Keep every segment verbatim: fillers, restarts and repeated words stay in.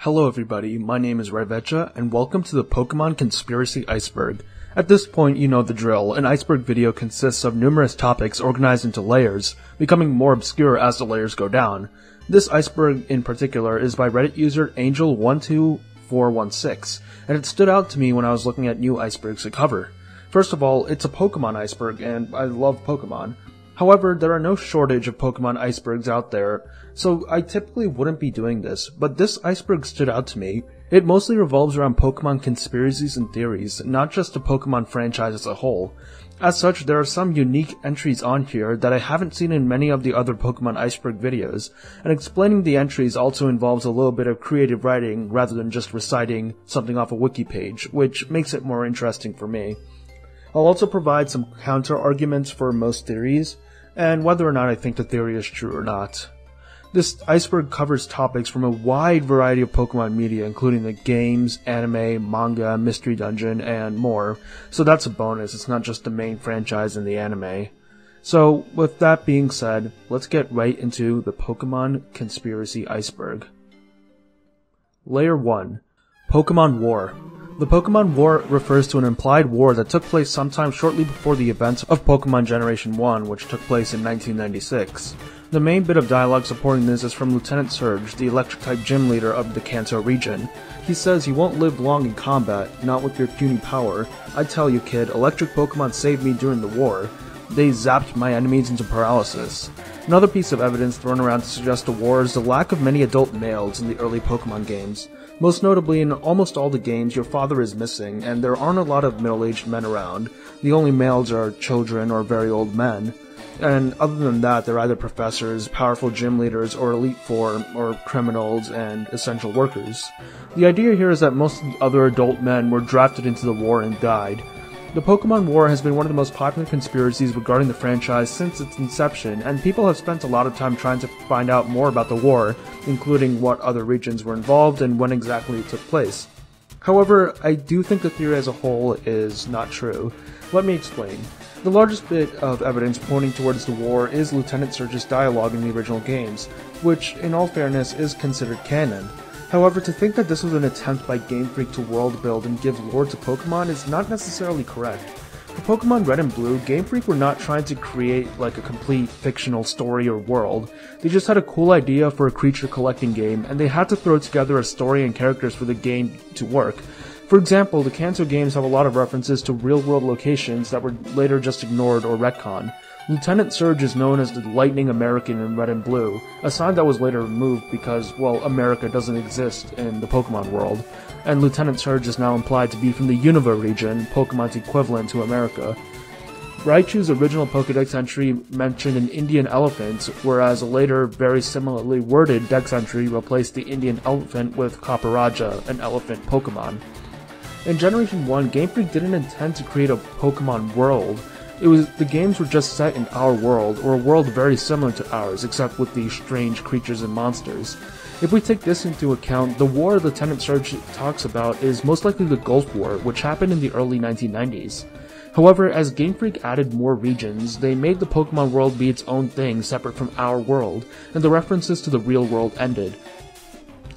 Hello everybody, my name is Redvecha, and welcome to the Pokemon Conspiracy Iceberg. At this point, you know the drill. An iceberg video consists of numerous topics organized into layers, becoming more obscure as the layers go down. This iceberg in particular is by Reddit user angel one two four one six, and it stood out to me when I was looking at new icebergs to cover. First of all, it's a Pokemon iceberg, and I love Pokemon. However, there are no shortage of Pokemon icebergs out there, so I typically wouldn't be doing this, but this iceberg stood out to me. It mostly revolves around Pokemon conspiracies and theories, not just the Pokemon franchise as a whole. As such, there are some unique entries on here that I haven't seen in many of the other Pokemon iceberg videos, and explaining the entries also involves a little bit of creative writing rather than just reciting something off a wiki page, which makes it more interesting for me. I'll also provide some counter-arguments for most theories, and whether or not I think the theory is true or not. This iceberg covers topics from a wide variety of Pokemon media, including the games, anime, manga, mystery dungeon, and more, so that's a bonus. It's not just the main franchise and the anime. So, with that being said, let's get right into the Pokemon Conspiracy Iceberg. Layer one. Pokemon War. The Pokemon War refers to an implied war that took place sometime shortly before the events of Pokemon Generation one, which took place in nineteen ninety-six. The main bit of dialogue supporting this is from Lieutenant Surge, the electric-type gym leader of the Kanto region. He says, "You won't live long in combat, not with your puny power. I tell you, kid, electric Pokemon saved me during the war. They zapped my enemies into paralysis." Another piece of evidence thrown around to suggest a war is the lack of many adult males in the early Pokemon games. Most notably, in almost all the games, your father is missing, and there aren't a lot of middle-aged men around. The only males are children or very old men. And other than that, they're either professors, powerful gym leaders, or elite four, or criminals and essential workers. The idea here is that most of the other adult men were drafted into the war and died. The Pokemon War has been one of the most popular conspiracies regarding the franchise since its inception, and people have spent a lot of time trying to find out more about the war, including what other regions were involved and when exactly it took place. However, I do think the theory as a whole is not true. Let me explain. The largest bit of evidence pointing towards the war is Lieutenant Surge's dialogue in the original games, which, in all fairness, is considered canon. However, to think that this was an attempt by Game Freak to world build and give lore to Pokemon is not necessarily correct. For Pokemon Red and Blue, Game Freak were not trying to create like a complete fictional story or world. They just had a cool idea for a creature collecting game, and they had to throw together a story and characters for the game to work. For example, the Kanto games have a lot of references to real-world locations that were later just ignored or retconned. Lieutenant Surge is known as the Lightning American in Red and Blue, a sign that was later removed because, well, America doesn't exist in the Pokemon world, and Lieutenant Surge is now implied to be from the Unova region, Pokemon's equivalent to America. Raichu's original Pokedex entry mentioned an Indian elephant, whereas a later, very similarly worded Dex entry replaced the Indian elephant with Copperajah, an elephant Pokemon. In Generation one, Game Freak didn't intend to create a Pokemon world. It was the games were just set in our world, or a world very similar to ours, except with these strange creatures and monsters. If we take this into account, the war Lieutenant Surge talks about is most likely the Gulf War, which happened in the early nineteen nineties. However, as Game Freak added more regions, they made the Pokemon world be its own thing separate from our world, and the references to the real world ended.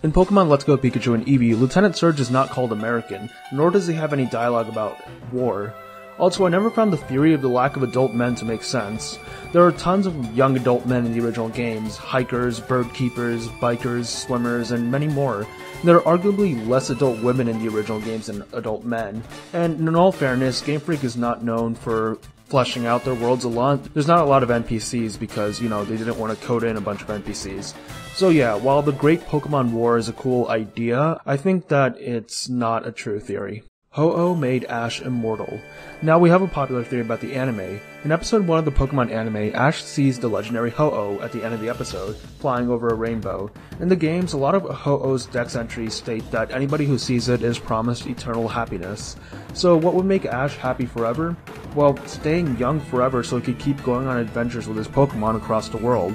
In Pokemon Let's Go Pikachu and Eevee, Lieutenant Surge is not called American, nor does he have any dialogue about war. Also, I never found the theory of the lack of adult men to make sense. There are tons of young adult men in the original games: hikers, bird keepers, bikers, swimmers, and many more. There are arguably less adult women in the original games than adult men, and in all fairness, Game Freak is not known for fleshing out their worlds a lot. There's not a lot of N P Cs because, you know, they didn't want to code in a bunch of N P Cs. So yeah, while the Great Pokemon War is a cool idea, I think that it's not a true theory. Ho-Oh made Ash immortal. Now we have a popular theory about the anime. In episode one of the Pokemon anime, Ash sees the legendary Ho-Oh at the end of the episode, flying over a rainbow. In the games, a lot of Ho-Oh's Dex entries state that anybody who sees it is promised eternal happiness. So what would make Ash happy forever? Well, staying young forever so he could keep going on adventures with his Pokemon across the world.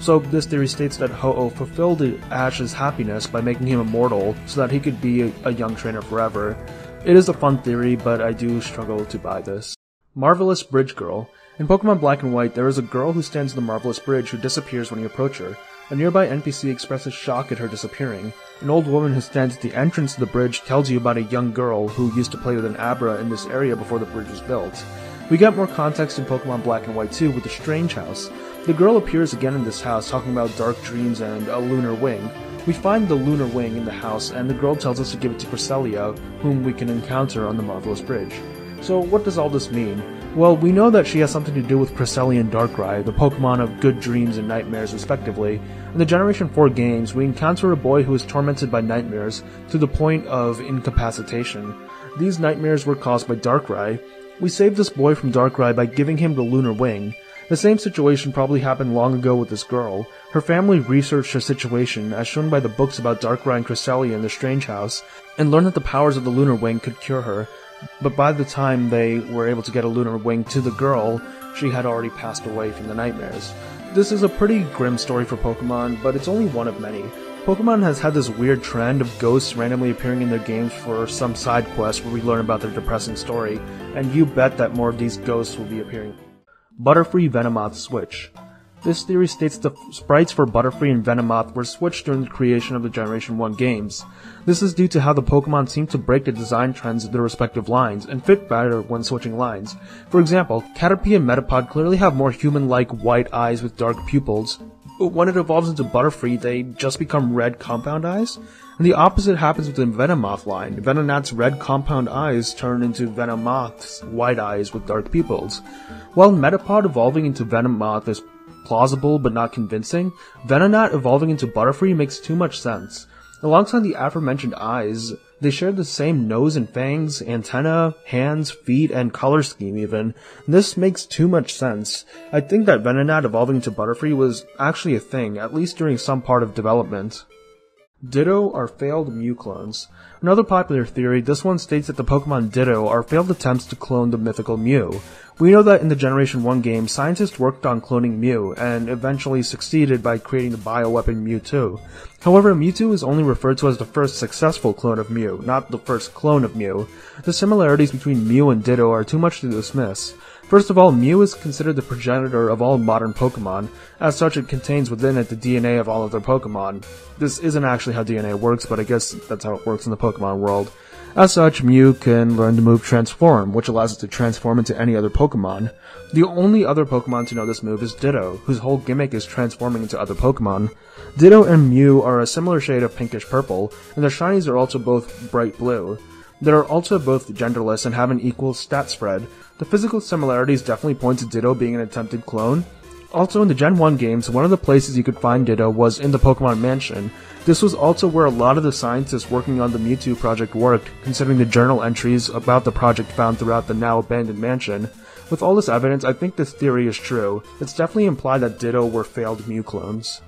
So this theory states that Ho-Oh fulfilled Ash's happiness by making him immortal so that he could be a, a young trainer forever. It is a fun theory, but I do struggle to buy this. Marvelous Bridge Girl. In Pokemon Black and White, there is a girl who stands at the Marvelous Bridge who disappears when you approach her. A nearby N P C expresses shock at her disappearing. An old woman who stands at the entrance to the bridge tells you about a young girl who used to play with an Abra in this area before the bridge was built. We get more context in Pokemon Black and White two with the Strange House. The girl appears again in this house talking about dark dreams and a lunar wing. We find the lunar wing in the house, and the girl tells us to give it to Cresselia, whom we can encounter on the Marvelous Bridge. So what does all this mean? Well, we know that she has something to do with Cresselia and Darkrai, the Pokemon of good dreams and nightmares respectively. In the Generation four games, we encounter a boy who is tormented by nightmares to the point of incapacitation. These nightmares were caused by Darkrai. We save this boy from Darkrai by giving him the lunar wing. The same situation probably happened long ago with this girl. Her family researched her situation, as shown by the books about Darkrai and Cresselia in the Strange House, and learned that the powers of the lunar wing could cure her, but by the time they were able to get a lunar wing to the girl, she had already passed away from the nightmares. This is a pretty grim story for Pokemon, but it's only one of many. Pokemon has had this weird trend of ghosts randomly appearing in their games for some side quest where we learn about their depressing story, and you bet that more of these ghosts will be appearing. Butterfree Venomoth Switch. This theory states the sprites for Butterfree and Venomoth were switched during the creation of the Generation one games. This is due to how the Pokemon seem to break the design trends of their respective lines, and fit better when switching lines. For example, Caterpie and Metapod clearly have more human-like white eyes with dark pupils, but when it evolves into Butterfree, they just become red compound eyes? And the opposite happens with the Venomoth line. Venonat's red compound eyes turn into Venomoth's white eyes with dark pupils. While Metapod evolving into Venomoth is plausible but not convincing, Venonat evolving into Butterfree makes too much sense. Alongside the aforementioned eyes, they share the same nose and fangs, antenna, hands, feet, and color scheme even. This makes too much sense. I think that Venonat evolving to Butterfree was actually a thing, at least during some part of development. Ditto are failed Mew clones. Another popular theory, this one states that the Pokemon Ditto are failed attempts to clone the mythical Mew. We know that in the Generation one game, scientists worked on cloning Mew, and eventually succeeded by creating the bioweapon Mewtwo. However, Mewtwo is only referred to as the first successful clone of Mew, not the first clone of Mew. The similarities between Mew and Ditto are too much to dismiss. First of all, Mew is considered the progenitor of all modern Pokemon. As such, it contains within it the D N A of all other Pokemon. This isn't actually how D N A works, but I guess that's how it works in the Pokemon world. As such, Mew can learn to move Transform, which allows it to transform into any other Pokemon. The only other Pokemon to know this move is Ditto, whose whole gimmick is transforming into other Pokemon. Ditto and Mew are a similar shade of pinkish-purple, and their shinies are also both bright blue. They are also both genderless and have an equal stat spread. The physical similarities definitely point to Ditto being an attempted clone. Also in the Gen one games, one of the places you could find Ditto was in the Pokemon Mansion. This was also where a lot of the scientists working on the Mewtwo project worked, considering the journal entries about the project found throughout the now abandoned mansion. With all this evidence, I think this theory is true. It's definitely implied that Ditto were failed Mew clones.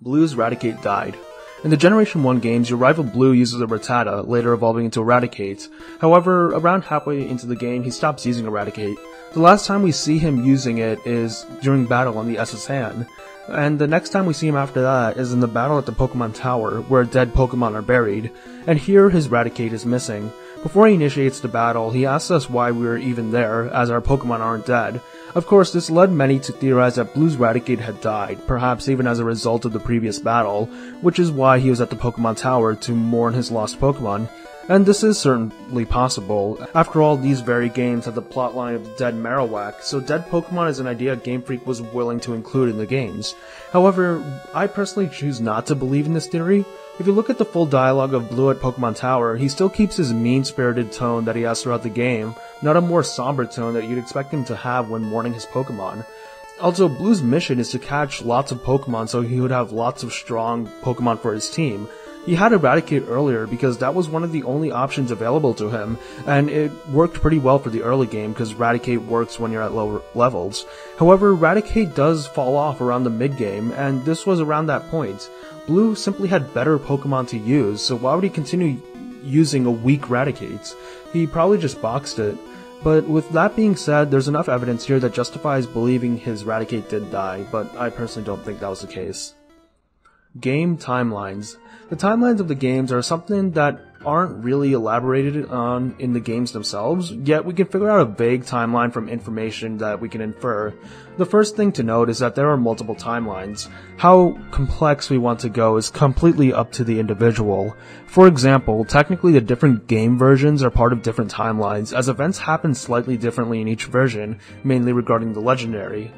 Blue's Raticate died. In the Generation one games, your rival Blue uses a Rattata, later evolving into a Raticate. However, around halfway into the game, he stops using a Raticate. The last time we see him using it is during battle on the S S N, and the next time we see him after that is in the battle at the Pokemon Tower, where dead Pokemon are buried, and here his Raticate is missing. Before he initiates the battle, he asks us why we are even there, as our Pokemon aren't dead. Of course, this led many to theorize that Blue's Raticate had died, perhaps even as a result of the previous battle, which is why he was at the Pokemon Tower to mourn his lost Pokemon. And this is certainly possible. After all, these very games have the plotline of dead Marowak, so dead Pokemon is an idea Game Freak was willing to include in the games. However, I personally choose not to believe in this theory. If you look at the full dialogue of Blue at Pokemon Tower, he still keeps his mean-spirited tone that he has throughout the game, not a more somber tone that you'd expect him to have when mourning his Pokemon. Also, Blue's mission is to catch lots of Pokemon so he would have lots of strong Pokemon for his team. He had Raticate earlier because that was one of the only options available to him, and it worked pretty well for the early game because Raticate works when you're at lower levels. However, Raticate does fall off around the mid-game, and this was around that point. Blue simply had better Pokemon to use, so why would he continue using a weak Raticate? He probably just boxed it. But with that being said, there's enough evidence here that justifies believing his Raticate did die, but I personally don't think that was the case. Game timelines. The timelines of the games are something that aren't really elaborated on in the games themselves, yet we can figure out a vague timeline from information that we can infer. The first thing to note is that there are multiple timelines. How complex we want to go is completely up to the individual. For example, technically the different game versions are part of different timelines, as events happen slightly differently in each version, mainly regarding the legendary.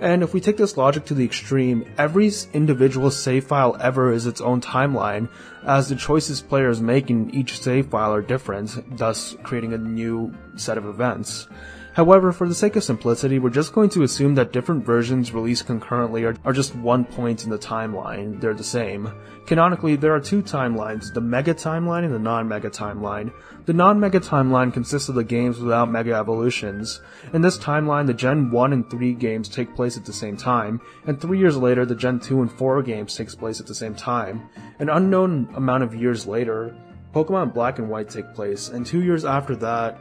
And if we take this logic to the extreme, every individual save file ever is its own timeline, as the choices players make in each save file are different, thus creating a new set of events. However, for the sake of simplicity, we're just going to assume that different versions released concurrently are, are just one point in the timeline, they're the same. Canonically, there are two timelines, the Mega Timeline and the Non-Mega Timeline. The Non-Mega Timeline consists of the games without Mega Evolutions. In this timeline, the Gen one and three games take place at the same time, and three years later, the Gen two and four games takes place at the same time. An unknown amount of years later, Pokemon Black and White take place, and two years after that,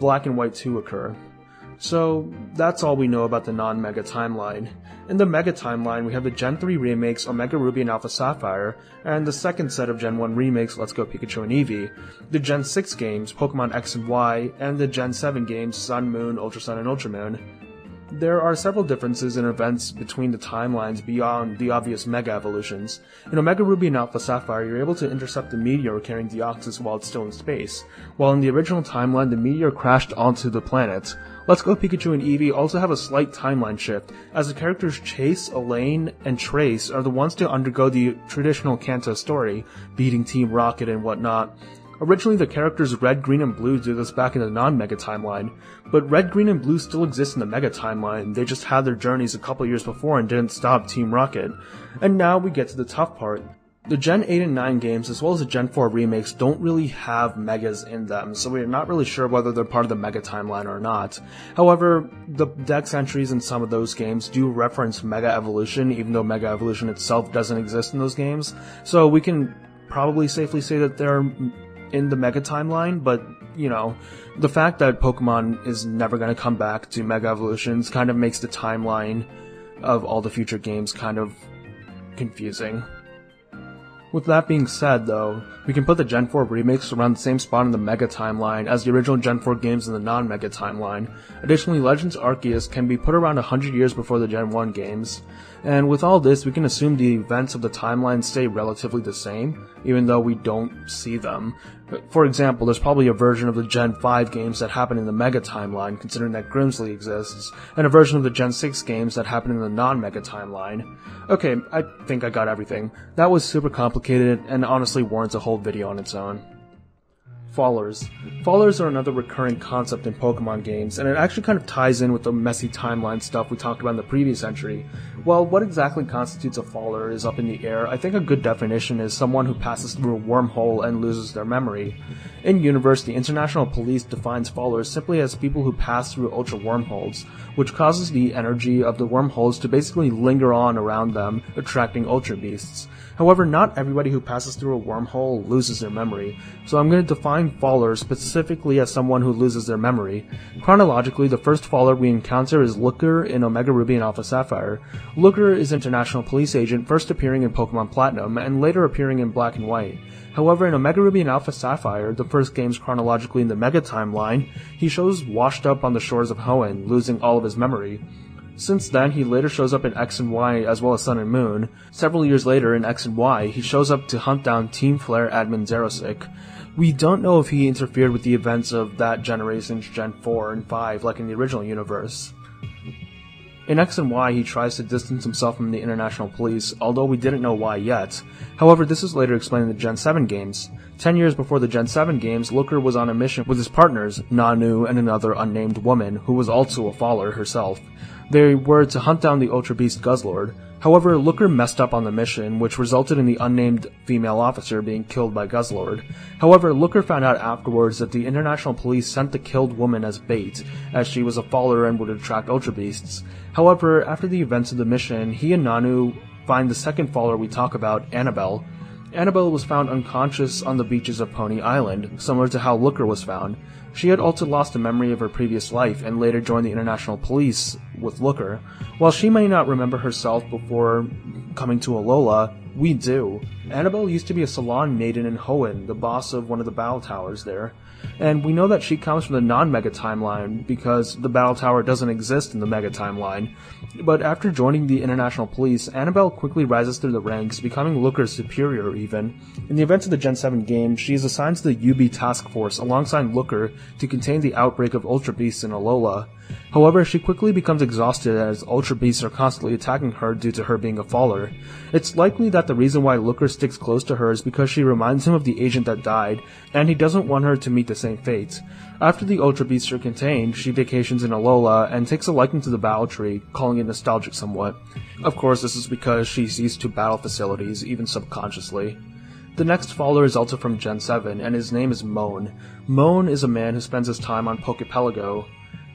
Black and White two occur. So that's all we know about the non-Mega Timeline. In the Mega Timeline, we have the Gen three remakes Omega Ruby and Alpha Sapphire, and the second set of Gen one remakes Let's Go Pikachu and Eevee, the Gen six games Pokemon X and Y, and the Gen seven games Sun, Moon, Ultra Sun, and Ultra Moon. There are several differences in events between the timelines beyond the obvious Mega Evolutions. In Omega Ruby and Alpha Sapphire, you're able to intercept the meteor carrying Deoxys while it's still in space, while in the original timeline, the meteor crashed onto the planet. Let's Go Pikachu and Eevee also have a slight timeline shift, as the characters Chase, Elaine, and Trace are the ones to undergo the traditional Kanto story, beating Team Rocket and whatnot. Originally, the characters Red, Green, and Blue do this back in the non-Mega Timeline, but Red, Green, and Blue still exist in the Mega Timeline, they just had their journeys a couple years before and didn't stop Team Rocket. And now we get to the tough part. The Gen eight and nine games, as well as the Gen four remakes, don't really have Megas in them, so we're not really sure whether they're part of the Mega Timeline or not. However, the dex entries in some of those games do reference Mega Evolution, even though Mega Evolution itself doesn't exist in those games, so we can probably safely say that they're in the Mega Timeline, but, you know, the fact that Pokemon is never going to come back to Mega Evolutions kind of makes the timeline of all the future games kind of confusing. With that being said, though, we can put the Gen four remakes around the same spot in the Mega Timeline as the original Gen four games in the non-Mega Timeline. Additionally, Legends Arceus can be put around one hundred years before the Gen one games. And with all this, we can assume the events of the timeline stay relatively the same, even though we don't see them. For example, there's probably a version of the Gen five games that happen in the Mega Timeline, considering that Grimsley exists, and a version of the Gen six games that happen in the non-Mega Timeline. Okay, I think I got everything. That was super complicated, and honestly warrants a whole video on its own. Fallers. Fallers are another recurring concept in Pokemon games, and it actually kind of ties in with the messy timeline stuff we talked about in the previous entry. While what exactly constitutes a faller is up in the air, I think a good definition is someone who passes through a wormhole and loses their memory. In universe, the International Police defines fallers simply as people who pass through ultra wormholes, which causes the energy of the wormholes to basically linger on around them, attracting Ultra Beasts. However, not everybody who passes through a wormhole loses their memory, so I'm going to define fallers specifically as someone who loses their memory. Chronologically, the first faller we encounter is Looker in Omega Ruby and Alpha Sapphire. Looker is an international police agent first appearing in Pokemon Platinum and later appearing in Black and White. However, in Omega Ruby and Alpha Sapphire, the first games chronologically in the Mega Timeline, he shows washed up on the shores of Hoenn, losing all of his memory. Since then, he later shows up in X and Y as well as Sun and Moon. Several years later in X and Y, he shows up to hunt down Team Flare admin Zerosik. We don't know if he interfered with the events of that generation's Gen four and five like in the original universe. In X and Y, he tries to distance himself from the International Police, although we didn't know why yet. However, this is later explained in the Gen seven games. Ten years before the Gen seven games, Looker was on a mission with his partners, Nanu and another unnamed woman, who was also a faller herself. They were to hunt down the Ultra Beast Guzzlord. However, Looker messed up on the mission, which resulted in the unnamed female officer being killed by Guzzlord. However, Looker found out afterwards that the International Police sent the killed woman as bait, as she was a faller and would attract Ultra Beasts. However, after the events of the mission, he and Nanu find the second faller we talk about, Anabel. Anabel was found unconscious on the beaches of Pony Island, similar to how Looker was found. She had also lost the memory of her previous life and later joined the International Police with Looker. While she may not remember herself before coming to Alola, we do. Anabel used to be a salon maiden in Hoenn, the boss of one of the battle towers there, and we know that she comes from the non-Mega Timeline because the battle tower doesn't exist in the Mega Timeline. But after joining the International Police, Anabel quickly rises through the ranks, becoming Looker's superior even. In the event of the Gen seven game, she is assigned to the U B Task Force alongside Looker to contain the outbreak of Ultra Beasts in Alola. However, she quickly becomes exhausted as Ultra Beasts are constantly attacking her due to her being a faller. It's likely that the reason why Looker sticks close to her is because she reminds him of the agent that died, and he doesn't want her to meet the same fate. After the Ultra Beasts are contained, she vacations in Alola and takes a liking to the battle tree, calling it nostalgic somewhat. Of course, this is because she's used to battle facilities, even subconsciously. The next faller is also from Gen seven, and his name is Mohn. Mohn is a man who spends his time on Pokepelago.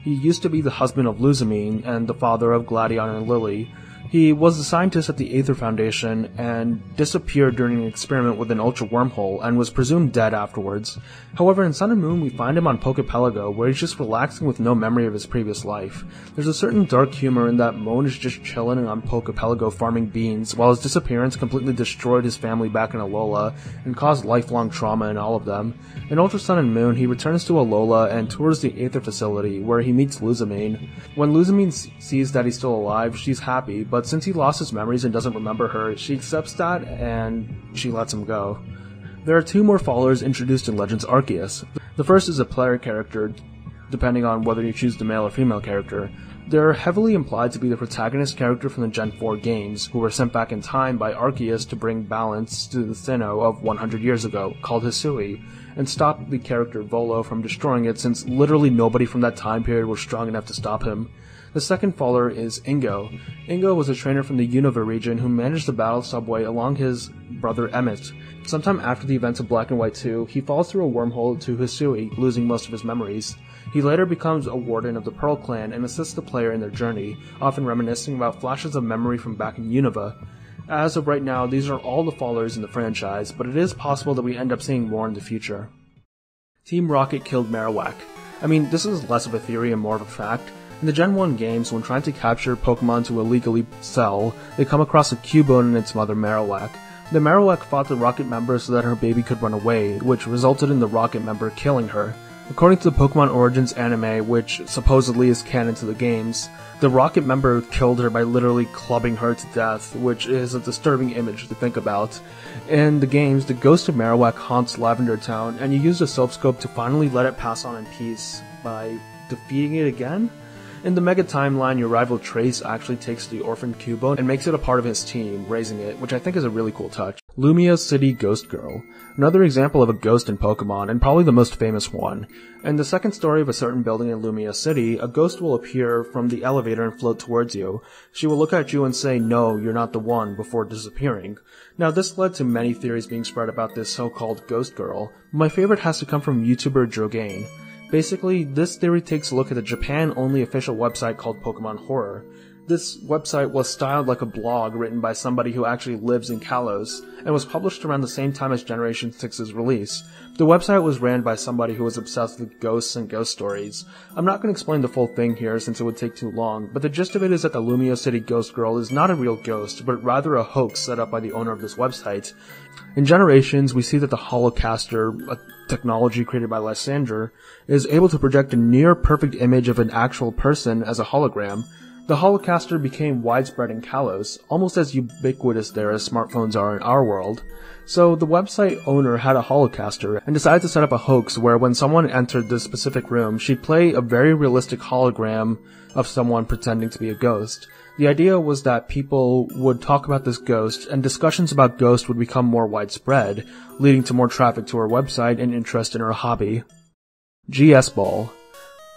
He used to be the husband of Luzamine and the father of Gladion and Lily. He was a scientist at the Aether Foundation and disappeared during an experiment with an Ultra Wormhole and was presumed dead afterwards. However, in Sun and Moon we find him on Pokepelago, where he's just relaxing with no memory of his previous life. There's a certain dark humor in that Mohn is just chilling on Pokepelago farming beans, while his disappearance completely destroyed his family back in Alola and caused lifelong trauma in all of them. In Ultra Sun and Moon, he returns to Alola and tours the Aether facility, where he meets Luzamine. When Luzamine sees that he's still alive, she's happy, but since he lost his memories and doesn't remember her, she accepts that and she lets him go. There are two more followers introduced in Legends Arceus. The first is a player character, depending on whether you choose the male or female character. They're heavily implied to be the protagonist character from the Gen four games, who were sent back in time by Arceus to bring balance to the Sinnoh of one hundred years ago, called Hisui, and stop the character Volo from destroying it, since literally nobody from that time period was strong enough to stop him. The second faller is Ingo. Ingo was a trainer from the Unova region who managed the battle subway along his brother Emmett. Sometime after the events of Black and White two, he falls through a wormhole to Hisui, losing most of his memories. He later becomes a warden of the Pearl Clan and assists the player in their journey, often reminiscing about flashes of memory from back in Unova. As of right now, these are all the fallers in the franchise, but it is possible that we end up seeing more in the future. Team Rocket killed Marowak. I mean, this is less of a theory and more of a fact. In the Gen one games, when trying to capture Pokemon to illegally sell, they come across a Cubone and its mother Marowak. The Marowak fought the Rocket member so that her baby could run away, which resulted in the Rocket member killing her. According to the Pokemon Origins anime, which supposedly is canon to the games, the Rocket member killed her by literally clubbing her to death, which is a disturbing image to think about. In the games, the ghost of Marowak haunts Lavender Town, and you use the Silph Scope to finally let it pass on in peace by defeating it again? In the Mega Timeline, your rival Trace actually takes the orphaned Cubone and makes it a part of his team, raising it, which I think is a really cool touch. Lumia City Ghost Girl. Another example of a ghost in Pokemon, and probably the most famous one. In the second story of a certain building in Lumia City, a ghost will appear from the elevator and float towards you. She will look at you and say, "No, you're not the one," before disappearing. Now, this led to many theories being spread about this so-called ghost girl. My favorite has to come from YouTuber Drogane. Basically, this theory takes a look at the Japan-only official website called Pokemon Horror. This website was styled like a blog written by somebody who actually lives in Kalos, and was published around the same time as Generation six's release. The website was ran by somebody who was obsessed with ghosts and ghost stories. I'm not going to explain the full thing here since it would take too long, but the gist of it is that the Lumio City Ghost Girl is not a real ghost, but rather a hoax set up by the owner of this website. In Generations, we see that the Holocaster, a technology created by Lysander, is able to project a near-perfect image of an actual person as a hologram. The Holocaster became widespread in Kalos, almost as ubiquitous there as smartphones are in our world. So the website owner had a Holocaster and decided to set up a hoax where when someone entered this specific room, she'd play a very realistic hologram of someone pretending to be a ghost. The idea was that people would talk about this ghost, and discussions about ghosts would become more widespread, leading to more traffic to her website and interest in her hobby. G S Ball.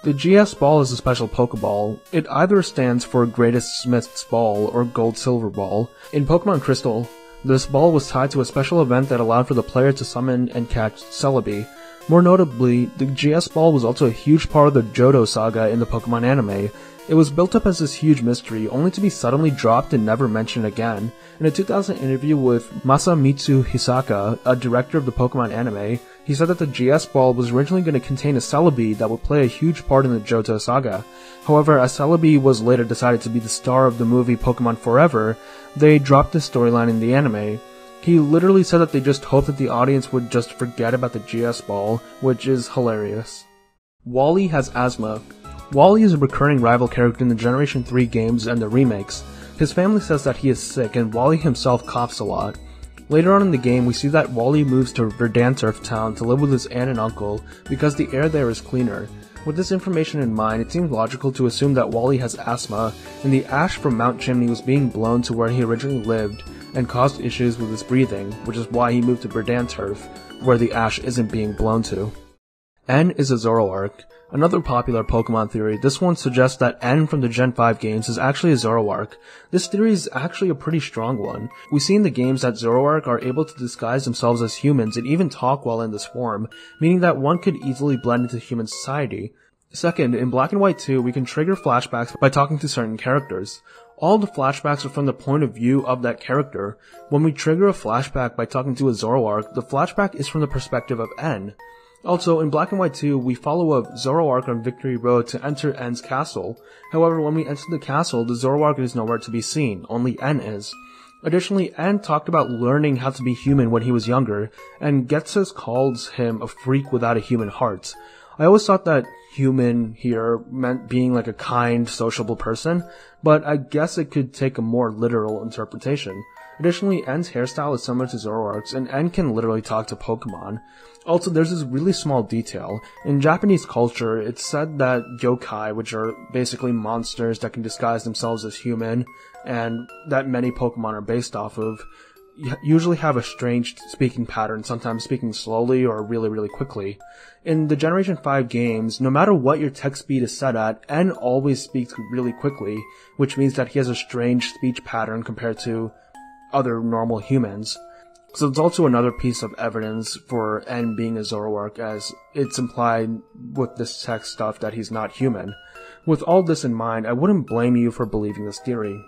The G S Ball is a special Pokeball. It either stands for Greatest Smith's Ball or Gold Silver Ball. In Pokemon Crystal, this ball was tied to a special event that allowed for the player to summon and catch Celebi. More notably, the G S Ball was also a huge part of the Johto saga in the Pokemon anime. It was built up as this huge mystery, only to be suddenly dropped and never mentioned again. In a two thousand interview with Masamitsu Hisaka, a director of the Pokemon anime, he said that the G S ball was originally going to contain a Celebi that would play a huge part in the Johto saga. However, as Celebi was later decided to be the star of the movie Pokemon Forever, they dropped this storyline in the anime. He literally said that they just hoped that the audience would just forget about the G S ball, which is hilarious. Wally has asthma. Wally is a recurring rival character in the Generation three games and the remakes. His family says that he is sick, and Wally himself coughs a lot. Later on in the game, we see that Wally moves to Verdanturf town to live with his aunt and uncle because the air there is cleaner. With this information in mind, it seemed logical to assume that Wally has asthma, and the ash from Mount Chimney was being blown to where he originally lived and caused issues with his breathing, which is why he moved to Verdanturf, where the ash isn't being blown to. N is a Zoroark. Another popular Pokemon theory, this one suggests that N from the Gen five games is actually a Zoroark. This theory is actually a pretty strong one. We see in the games that Zoroark are able to disguise themselves as humans and even talk while in this form, meaning that one could easily blend into human society. Second, in Black and White two, we can trigger flashbacks by talking to certain characters. All the flashbacks are from the point of view of that character. When we trigger a flashback by talking to a Zoroark, the flashback is from the perspective of N. Also, in Black and White two, we follow up Zoroark on Victory Road to enter N's castle. However, when we enter the castle, the Zoroark is nowhere to be seen, only N is. Additionally, N talked about learning how to be human when he was younger, and Getsus calls him a freak without a human heart. I always thought that human here meant being like a kind, sociable person, but I guess it could take a more literal interpretation. Additionally, N's hairstyle is similar to Zoroark's, and N can literally talk to Pokemon. Also, there's this really small detail. In Japanese culture, it's said that yokai, which are basically monsters that can disguise themselves as human, and that many Pokemon are based off of, usually have a strange speaking pattern, sometimes speaking slowly or really, really quickly. In the Generation five games, no matter what your text speed is set at, N always speaks really quickly, which means that he has a strange speech pattern compared to other normal humans. So it's also another piece of evidence for N being a Zoroark, as it's implied with this text stuff that he's not human. With all this in mind, I wouldn't blame you for believing this theory.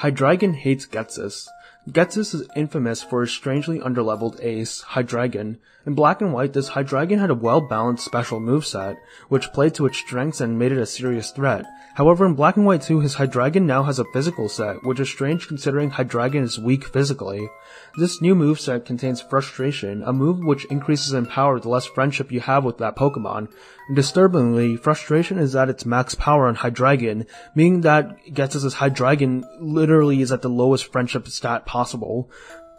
Hydreigon hates Getsus. Getsus is infamous for his strangely underleveled ace, Hydreigon. In Black and White, this Hydreigon had a well-balanced special moveset, which played to its strengths and made it a serious threat. However, in Black and White two, his Hydreigon now has a physical set, which is strange considering Hydreigon is weak physically. This new moveset contains Frustration, a move which increases in power the less friendship you have with that Pokemon. And disturbingly, Frustration is at its max power on Hydreigon, meaning that Getsus' Hydreigon literally is at the lowest friendship stat possible.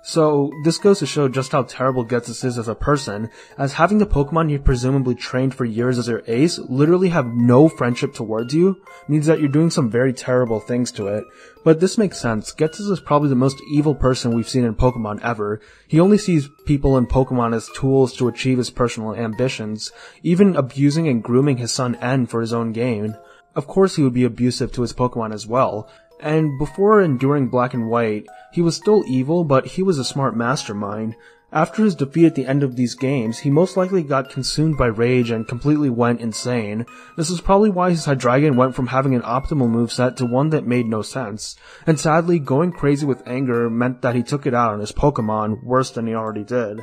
So, this goes to show just how terrible Getsus is as a person, as having the Pokemon you presumably trained for years as your ace literally have no friendship towards you means that you're doing some very terrible things to it. But this makes sense. Getsus is probably the most evil person we've seen in Pokemon ever. He only sees people in Pokemon as tools to achieve his personal ambitions, even abusing and grooming his son N for his own gain. Of course he would be abusive to his Pokemon as well. And before and during Black and White, he was still evil, but he was a smart mastermind. After his defeat at the end of these games, he most likely got consumed by rage and completely went insane. This is probably why his Hydreigon went from having an optimal moveset to one that made no sense. And sadly, going crazy with anger meant that he took it out on his Pokemon worse than he already did.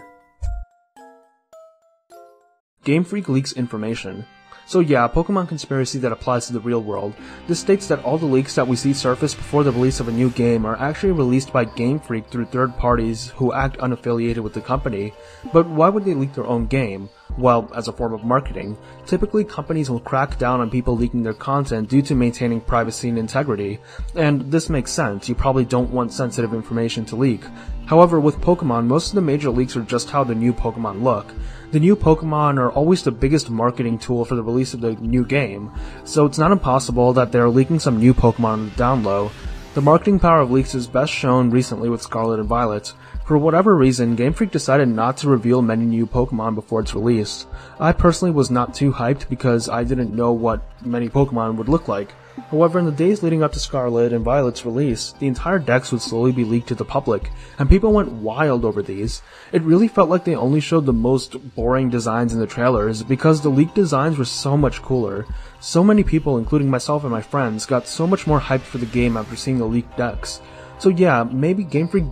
Game Freak leaks information. So yeah, Pokemon conspiracy that applies to the real world. This states that all the leaks that we see surface before the release of a new game are actually released by Game Freak through third parties who act unaffiliated with the company. But why would they leak their own game? Well, as a form of marketing. Typically, companies will crack down on people leaking their content due to maintaining privacy and integrity. And this makes sense, you probably don't want sensitive information to leak. However, with Pokemon, most of the major leaks are just how the new Pokemon look. The new Pokemon are always the biggest marketing tool for the release of the new game, so it's not impossible that they are leaking some new Pokemon on the down low. The marketing power of leaks is best shown recently with Scarlet and Violet. For whatever reason, Game Freak decided not to reveal many new Pokemon before its release. I personally was not too hyped because I didn't know what many Pokemon would look like. However, in the days leading up to Scarlet and Violet's release, the entire decks would slowly be leaked to the public, and people went wild over these. It really felt like they only showed the most boring designs in the trailers because the leaked designs were so much cooler. So many people, including myself and my friends, got so much more hyped for the game after seeing the leaked decks. So yeah, maybe Game Freak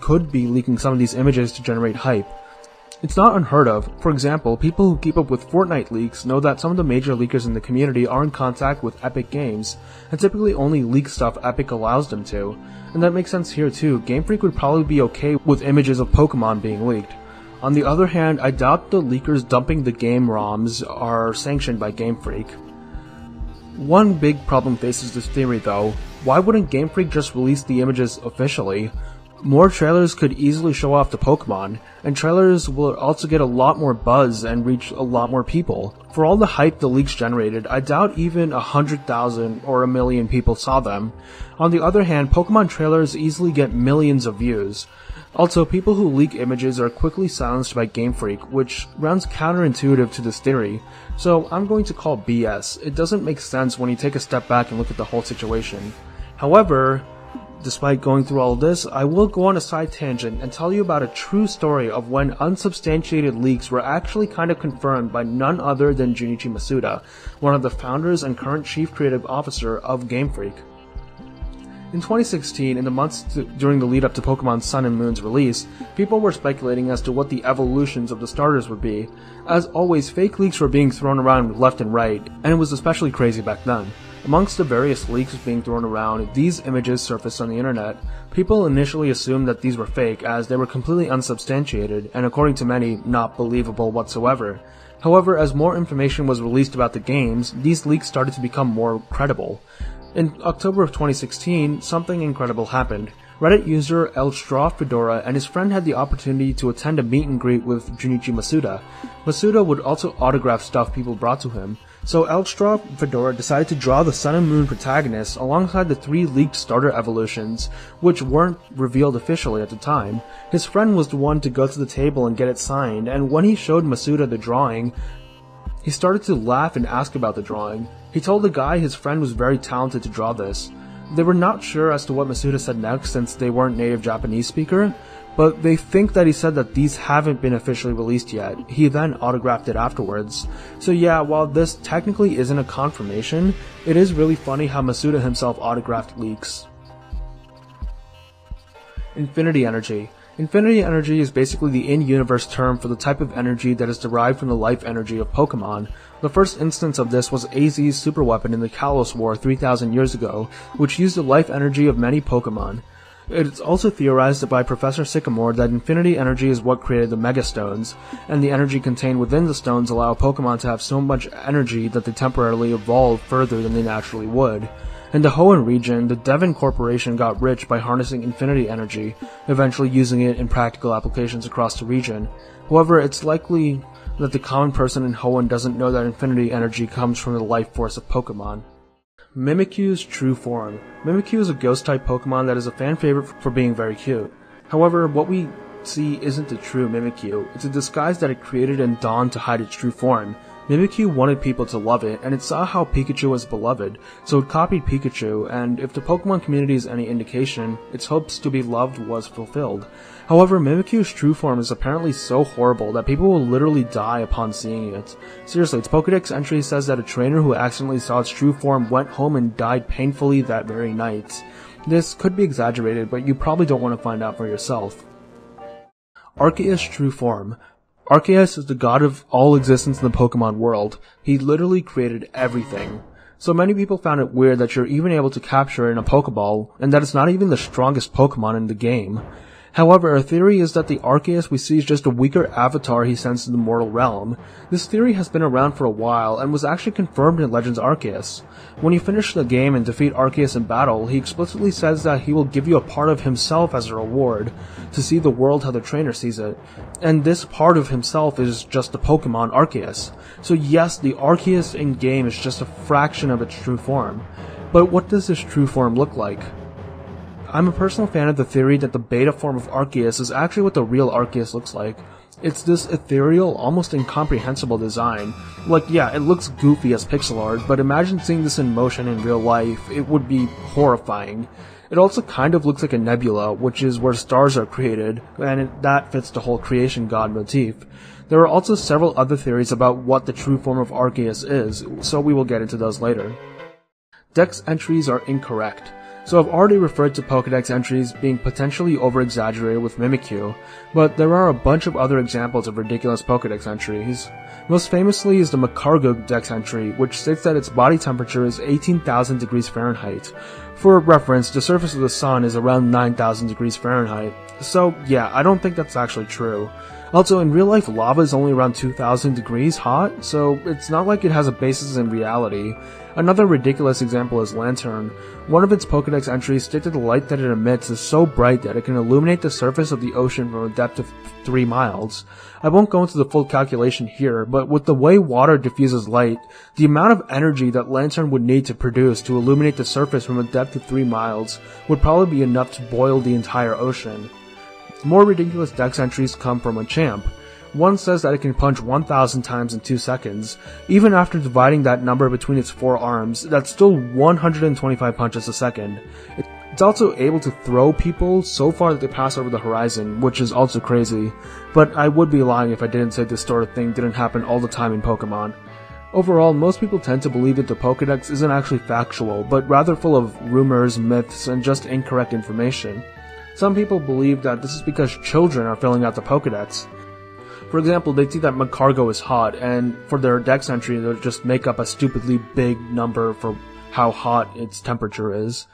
could be leaking some of these images to generate hype. It's not unheard of. For example, people who keep up with Fortnite leaks know that some of the major leakers in the community are in contact with Epic Games, and typically only leak stuff Epic allows them to. And that makes sense here too. Game Freak would probably be okay with images of Pokemon being leaked. On the other hand, I doubt the leakers dumping the game ROMs are sanctioned by Game Freak. One big problem faces this theory though. Why wouldn't Game Freak just release the images officially? More trailers could easily show off the Pokemon, and trailers will also get a lot more buzz and reach a lot more people. For all the hype the leaks generated, I doubt even a hundred thousand or a million people saw them. On the other hand, Pokemon trailers easily get millions of views. Also, people who leak images are quickly silenced by Game Freak, which runs counterintuitive to this theory, so I'm going to call B S. It doesn't make sense when you take a step back and look at the whole situation. However, despite going through all this, I will go on a side tangent and tell you about a true story of when unsubstantiated leaks were actually kind of confirmed by none other than Junichi Masuda, one of the founders and current chief creative officer of Game Freak. In twenty sixteen, in the months during the lead up to Pokemon Sun and Moon's release, people were speculating as to what the evolutions of the starters would be. As always, fake leaks were being thrown around left and right, and it was especially crazy back then. Amongst the various leaks being thrown around, these images surfaced on the internet. People initially assumed that these were fake as they were completely unsubstantiated and, according to many, not believable whatsoever. However, as more information was released about the games, these leaks started to become more credible. In October of twenty sixteen, something incredible happened. Reddit user ElStrawFedora and his friend had the opportunity to attend a meet and greet with Junichi Masuda. Masuda would also autograph stuff people brought to him, so ElStrawFedora decided to draw the Sun and Moon protagonists alongside the three leaked starter evolutions, which weren't revealed officially at the time. His friend was the one to go to the table and get it signed, and when he showed Masuda the drawing, he started to laugh and ask about the drawing. He told the guy his friend was very talented to draw this. They were not sure as to what Masuda said next since they weren't native Japanese speaker, but they think that he said that these haven't been officially released yet. He then autographed it afterwards. So yeah, while this technically isn't a confirmation, it is really funny how Masuda himself autographed leaks. Infinity Energy. Infinity Energy is basically the in-universe term for the type of energy that is derived from the life energy of Pokemon. The first instance of this was A Z's superweapon in the Kalos War three thousand years ago, which used the life energy of many Pokemon. It is also theorized by Professor Sycamore that Infinity Energy is what created the Mega Stones, and the energy contained within the stones allow Pokemon to have so much energy that they temporarily evolve further than they naturally would. In the Hoenn region, the Devon Corporation got rich by harnessing infinity energy, eventually using it in practical applications across the region. However, it's likely that the common person in Hoenn doesn't know that infinity energy comes from the life force of Pokemon. Mimikyu's true form. Mimikyu is a ghost-type Pokemon that is a fan favorite for being very cute. However, what we see isn't the true Mimikyu. It's a disguise that it created and donned to hide its true form. Mimikyu wanted people to love it, and it saw how Pikachu was beloved, so it copied Pikachu, and if the Pokemon community is any indication, its hopes to be loved was fulfilled. However, Mimikyu's true form is apparently so horrible that people will literally die upon seeing it. Seriously, its Pokedex entry says that a trainer who accidentally saw its true form went home and died painfully that very night. This could be exaggerated, but you probably don't want to find out for yourself. Arceus' true form. Arceus is the god of all existence in the Pokemon world. He literally created everything. So many people found it weird that you're even able to capture it in a Pokeball, and that it's not even the strongest Pokemon in the game. However, a theory is that the Arceus we see is just a weaker avatar he sends to the mortal realm. This theory has been around for a while, and was actually confirmed in Legends Arceus. When you finish the game and defeat Arceus in battle, he explicitly says that he will give you a part of himself as a reward, to see the world how the trainer sees it. And this part of himself is just the Pokemon Arceus. So yes, the Arceus in-game is just a fraction of its true form. But what does this true form look like? I'm a personal fan of the theory that the beta form of Arceus is actually what the real Arceus looks like. it's this ethereal, almost incomprehensible design. Like, yeah, it looks goofy as pixel art, but imagine seeing this in motion in real life, it would be horrifying. It also kind of looks like a nebula, which is where stars are created, and it, that fits the whole creation god motif. There are also several other theories about what the true form of Arceus is, so we will get into those later. Dex entries are incorrect. So I've already referred to Pokédex entries being potentially over-exaggerated with Mimikyu, but there are a bunch of other examples of ridiculous Pokédex entries. Most famously is the Macargo Dex entry, which states that its body temperature is eighteen thousand degrees Fahrenheit. For reference, the surface of the sun is around nine thousand degrees Fahrenheit. So yeah, I don't think that's actually true. Also, in real life, lava is only around two thousand degrees hot, so it's not like it has a basis in reality. Another ridiculous example is Lantern. One of its Pokédex entries stated the light that it emits is so bright that it can illuminate the surface of the ocean from a depth of three miles. I won't go into the full calculation here, but with the way water diffuses light, the amount of energy that Lantern would need to produce to illuminate the surface from a depth of three miles would probably be enough to boil the entire ocean. More ridiculous Dex entries come from Machamp. One says that it can punch one thousand times in two seconds. Even after dividing that number between its four arms, that's still one hundred twenty-five punches a second. It's also able to throw people so far that they pass over the horizon, which is also crazy. But I would be lying if I didn't say this sort of thing didn't happen all the time in Pokemon. Overall, most people tend to believe that the Pokedex isn't actually factual, but rather full of rumors, myths, and just incorrect information. Some people believe that this is because children are filling out the Pokedex. For example, they see that Magcargo is hot, and for their Dex entry, they'll just make up a stupidly big number for how hot its temperature is.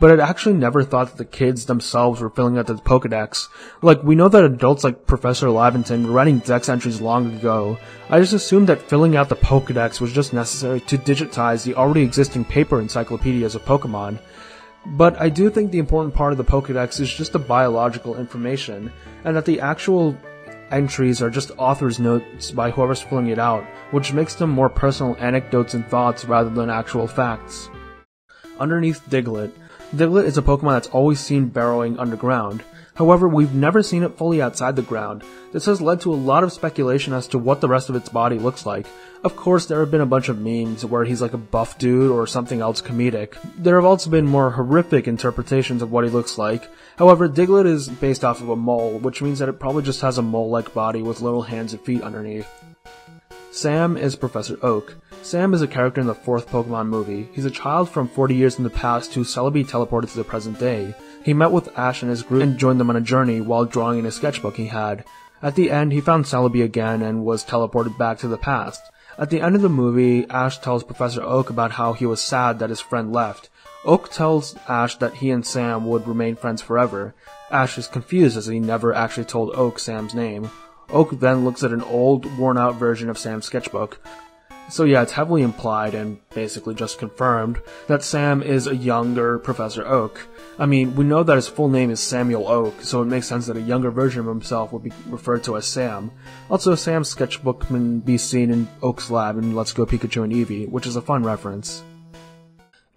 But I'd actually never thought that the kids themselves were filling out the Pokedex. Like, we know that adults like Professor Laventon were writing Dex entries long ago. I just assumed that filling out the Pokedex was just necessary to digitize the already existing paper encyclopedias of Pokemon. But I do think the important part of the Pokédex is just the biological information, and that the actual entries are just author's notes by whoever's filling it out, which makes them more personal anecdotes and thoughts rather than actual facts. Underneath Diglett. Diglett is a Pokémon that's always seen burrowing underground. However, we've never seen it fully outside the ground. This has led to a lot of speculation as to what the rest of its body looks like. Of course, there have been a bunch of memes where he's like a buff dude or something else comedic. There have also been more horrific interpretations of what he looks like. However, Diglett is based off of a mole, which means that it probably just has a mole-like body with little hands and feet underneath. Sam is Professor Oak. Sam is a character in the fourth Pokemon movie. He's a child from forty years in the past who Celebi teleported to the present day. He met with Ash and his group and joined them on a journey while drawing in a sketchbook he had. At the end, he found Celebi again and was teleported back to the past. At the end of the movie, Ash tells Professor Oak about how he was sad that his friend left. Oak tells Ash that he and Sam would remain friends forever. Ash is confused as he never actually told Oak Sam's name. Oak then looks at an old, worn-out version of Sam's sketchbook. So yeah, it's heavily implied, and basically just confirmed, that Sam is a younger Professor Oak. I mean, we know that his full name is Samuel Oak, so it makes sense that a younger version of himself would be referred to as Sam. Also, Sam's sketchbook can be seen in Oak's lab in Let's Go Pikachu and Eevee, which is a fun reference.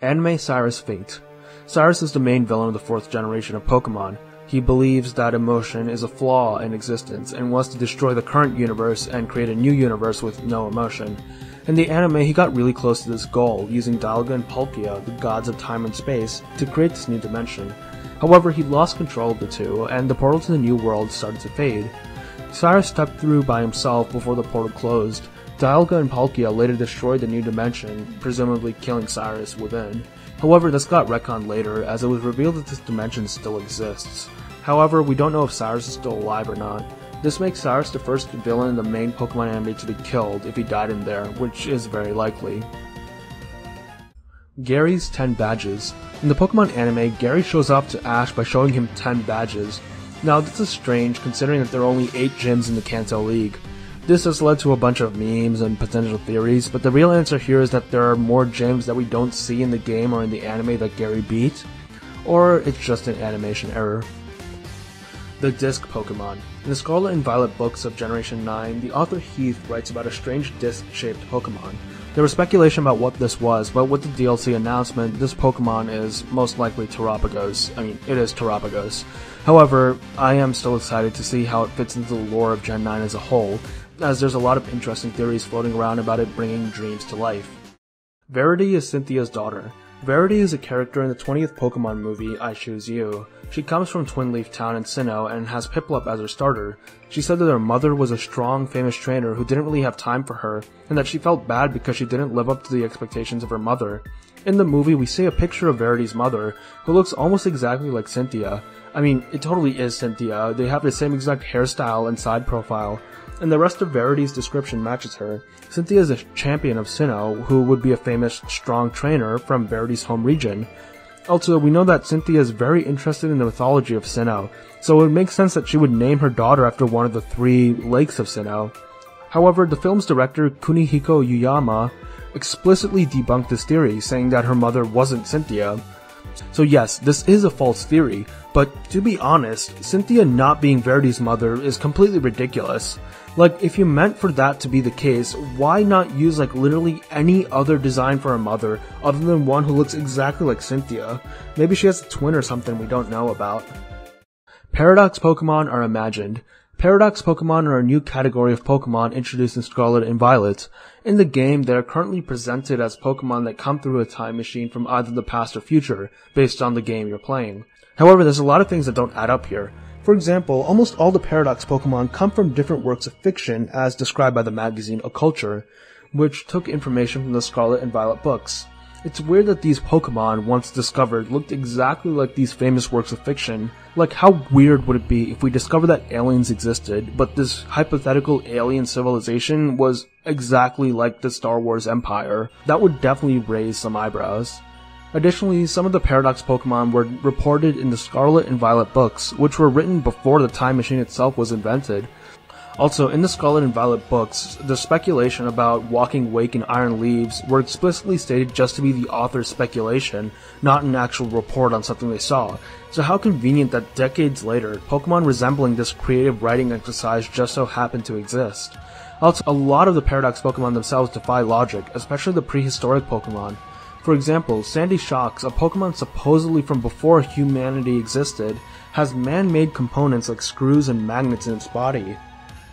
Anime Cyrus Fate. Cyrus is the main villain of the fourth generation of Pokémon. He believes that emotion is a flaw in existence, and wants to destroy the current universe and create a new universe with no emotion. In the anime, he got really close to this goal, using Dialga and Palkia, the gods of time and space, to create this new dimension. However, he lost control of the two, and the portal to the new world started to fade. Cyrus stepped through by himself before the portal closed. Dialga and Palkia later destroyed the new dimension, presumably killing Cyrus within. However, this got retconned later, as it was revealed that this dimension still exists. However, we don't know if Cyrus is still alive or not. This makes Cyrus the first villain in the main Pokemon anime to be killed if he died in there, which is very likely. Gary's ten Badges. In the Pokemon anime, Gary shows off to Ash by showing him ten badges. Now, this is strange considering that there are only eight gyms in the Kanto League. This has led to a bunch of memes and potential theories, but the real answer here is that there are more gyms that we don't see in the game or in the anime that Gary beat, or it's just an animation error. The Disc Pokemon. In the Scarlet and Violet books of Generation nine, the author Heath writes about a strange disc-shaped Pokemon. There was speculation about what this was, but with the D L C announcement, this Pokemon is most likely Terrapagos. I mean, it is Terrapagos. However, I am still excited to see how it fits into the lore of Gen nine as a whole, as there's a lot of interesting theories floating around about it bringing dreams to life. Verity is Cynthia's daughter. Verity is a character in the twentieth Pokemon movie, I Choose You. She comes from Twin Leaf Town in Sinnoh and has Piplup as her starter. She said that her mother was a strong, famous trainer who didn't really have time for her, and that she felt bad because she didn't live up to the expectations of her mother. In the movie, we see a picture of Verity's mother, who looks almost exactly like Cynthia. I mean, it totally is Cynthia. They have the same exact hairstyle and side profile. And the rest of Verity's description matches her. Cynthia is a champion of Sinnoh, who would be a famous, strong trainer from Verity's home region. Also, we know that Cynthia is very interested in the mythology of Sinnoh, so it would make sense that she would name her daughter after one of the three lakes of Sinnoh. However, the film's director, Kunihiko Yuyama, explicitly debunked this theory, saying that her mother wasn't Cynthia. So yes, this is a false theory, but to be honest, Cynthia not being Verity's mother is completely ridiculous. Like, if you meant for that to be the case, why not use like literally any other design for her mother other than one who looks exactly like Cynthia? Maybe she has a twin or something we don't know about. Paradox Pokemon are imagined. Paradox Pokemon are a new category of Pokemon introduced in Scarlet and Violet. In the game, they are currently presented as Pokemon that come through a time machine from either the past or future, based on the game you're playing. However, there's a lot of things that don't add up here. For example, almost all the Paradox Pokemon come from different works of fiction as described by the magazine Occulture, which took information from the Scarlet and Violet books. It's weird that these Pokemon, once discovered, looked exactly like these famous works of fiction. Like, how weird would it be if we discovered that aliens existed, but this hypothetical alien civilization was exactly like the Star Wars Empire? That would definitely raise some eyebrows. Additionally, some of the Paradox Pokemon were reported in the Scarlet and Violet books, which were written before the time machine itself was invented. Also, in the Scarlet and Violet books, the speculation about walking wake in iron leaves were explicitly stated just to be the author's speculation, not an actual report on something they saw. So how convenient that decades later, Pokemon resembling this creative writing exercise just so happened to exist. Also, a lot of the Paradox Pokemon themselves defy logic, especially the prehistoric Pokemon. For example, Sandy Shocks, a Pokemon supposedly from before humanity existed, has man-made components like screws and magnets in its body.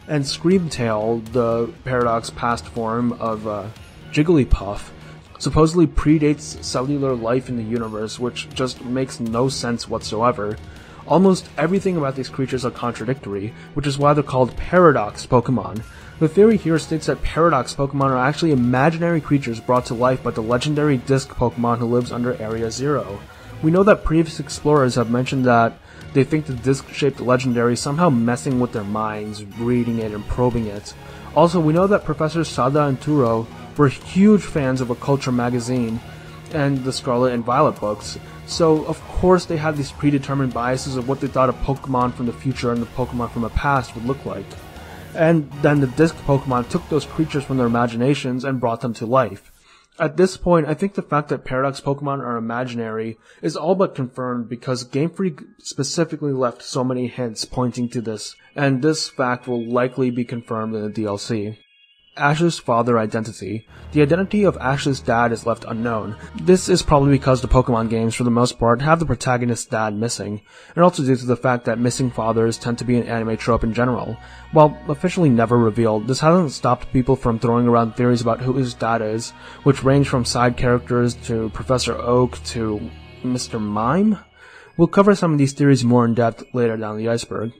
And Screamtail, the Paradox past form of uh, Jigglypuff, supposedly predates cellular life in the universe, which just makes no sense whatsoever. Almost everything about these creatures are contradictory, which is why they're called Paradox Pokemon. The theory here states that Paradox Pokemon are actually imaginary creatures brought to life by the legendary Disc Pokemon who lives under Area Zero. We know that previous explorers have mentioned that they think the disc-shaped legendary somehow messing with their minds, reading it and probing it. Also, we know that Professors Sada and Turo were huge fans of Occulture magazine and the Scarlet and Violet books, so of course they had these predetermined biases of what they thought a Pokemon from the future and the Pokemon from the past would look like. And then the disc Pokemon took those creatures from their imaginations and brought them to life. At this point, I think the fact that Paradox Pokemon are imaginary is all but confirmed because Game Freak specifically left so many hints pointing to this, and this fact will likely be confirmed in the D L C. Ash's father identity. The identity of Ash's dad is left unknown. This is probably because the Pokemon games, for the most part, have the protagonist's dad missing, and also due to the fact that missing fathers tend to be an anime trope in general. While officially never revealed, this hasn't stopped people from throwing around theories about who his dad is, which range from side characters to Professor Oak to Mister Mime? We'll cover some of these theories more in depth later down the iceberg.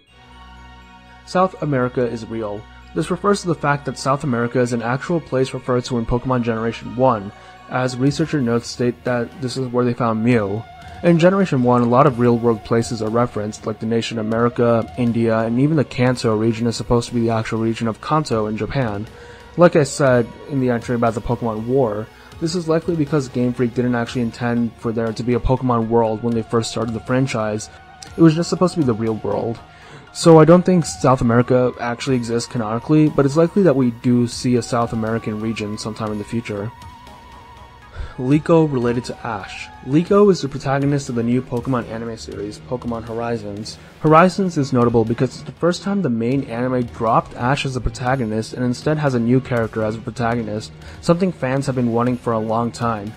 South America is real. This refers to the fact that South America is an actual place referred to in Pokemon Generation one, as researcher notes state that this is where they found Mew. In Generation one, a lot of real-world places are referenced, like the nation America, India, and even the Kanto region is supposed to be the actual region of Kanto in Japan. Like I said in the entry about the Pokemon War, this is likely because Game Freak didn't actually intend for there to be a Pokemon world when they first started the franchise. It was just supposed to be the real world. So I don't think South America actually exists canonically, but it's likely that we do see a South American region sometime in the future. Liko related to Ash. Liko is the protagonist of the new Pokemon anime series, Pokemon Horizons. Horizons is notable because it's the first time the main anime dropped Ash as the protagonist and instead has a new character as a protagonist, something fans have been wanting for a long time.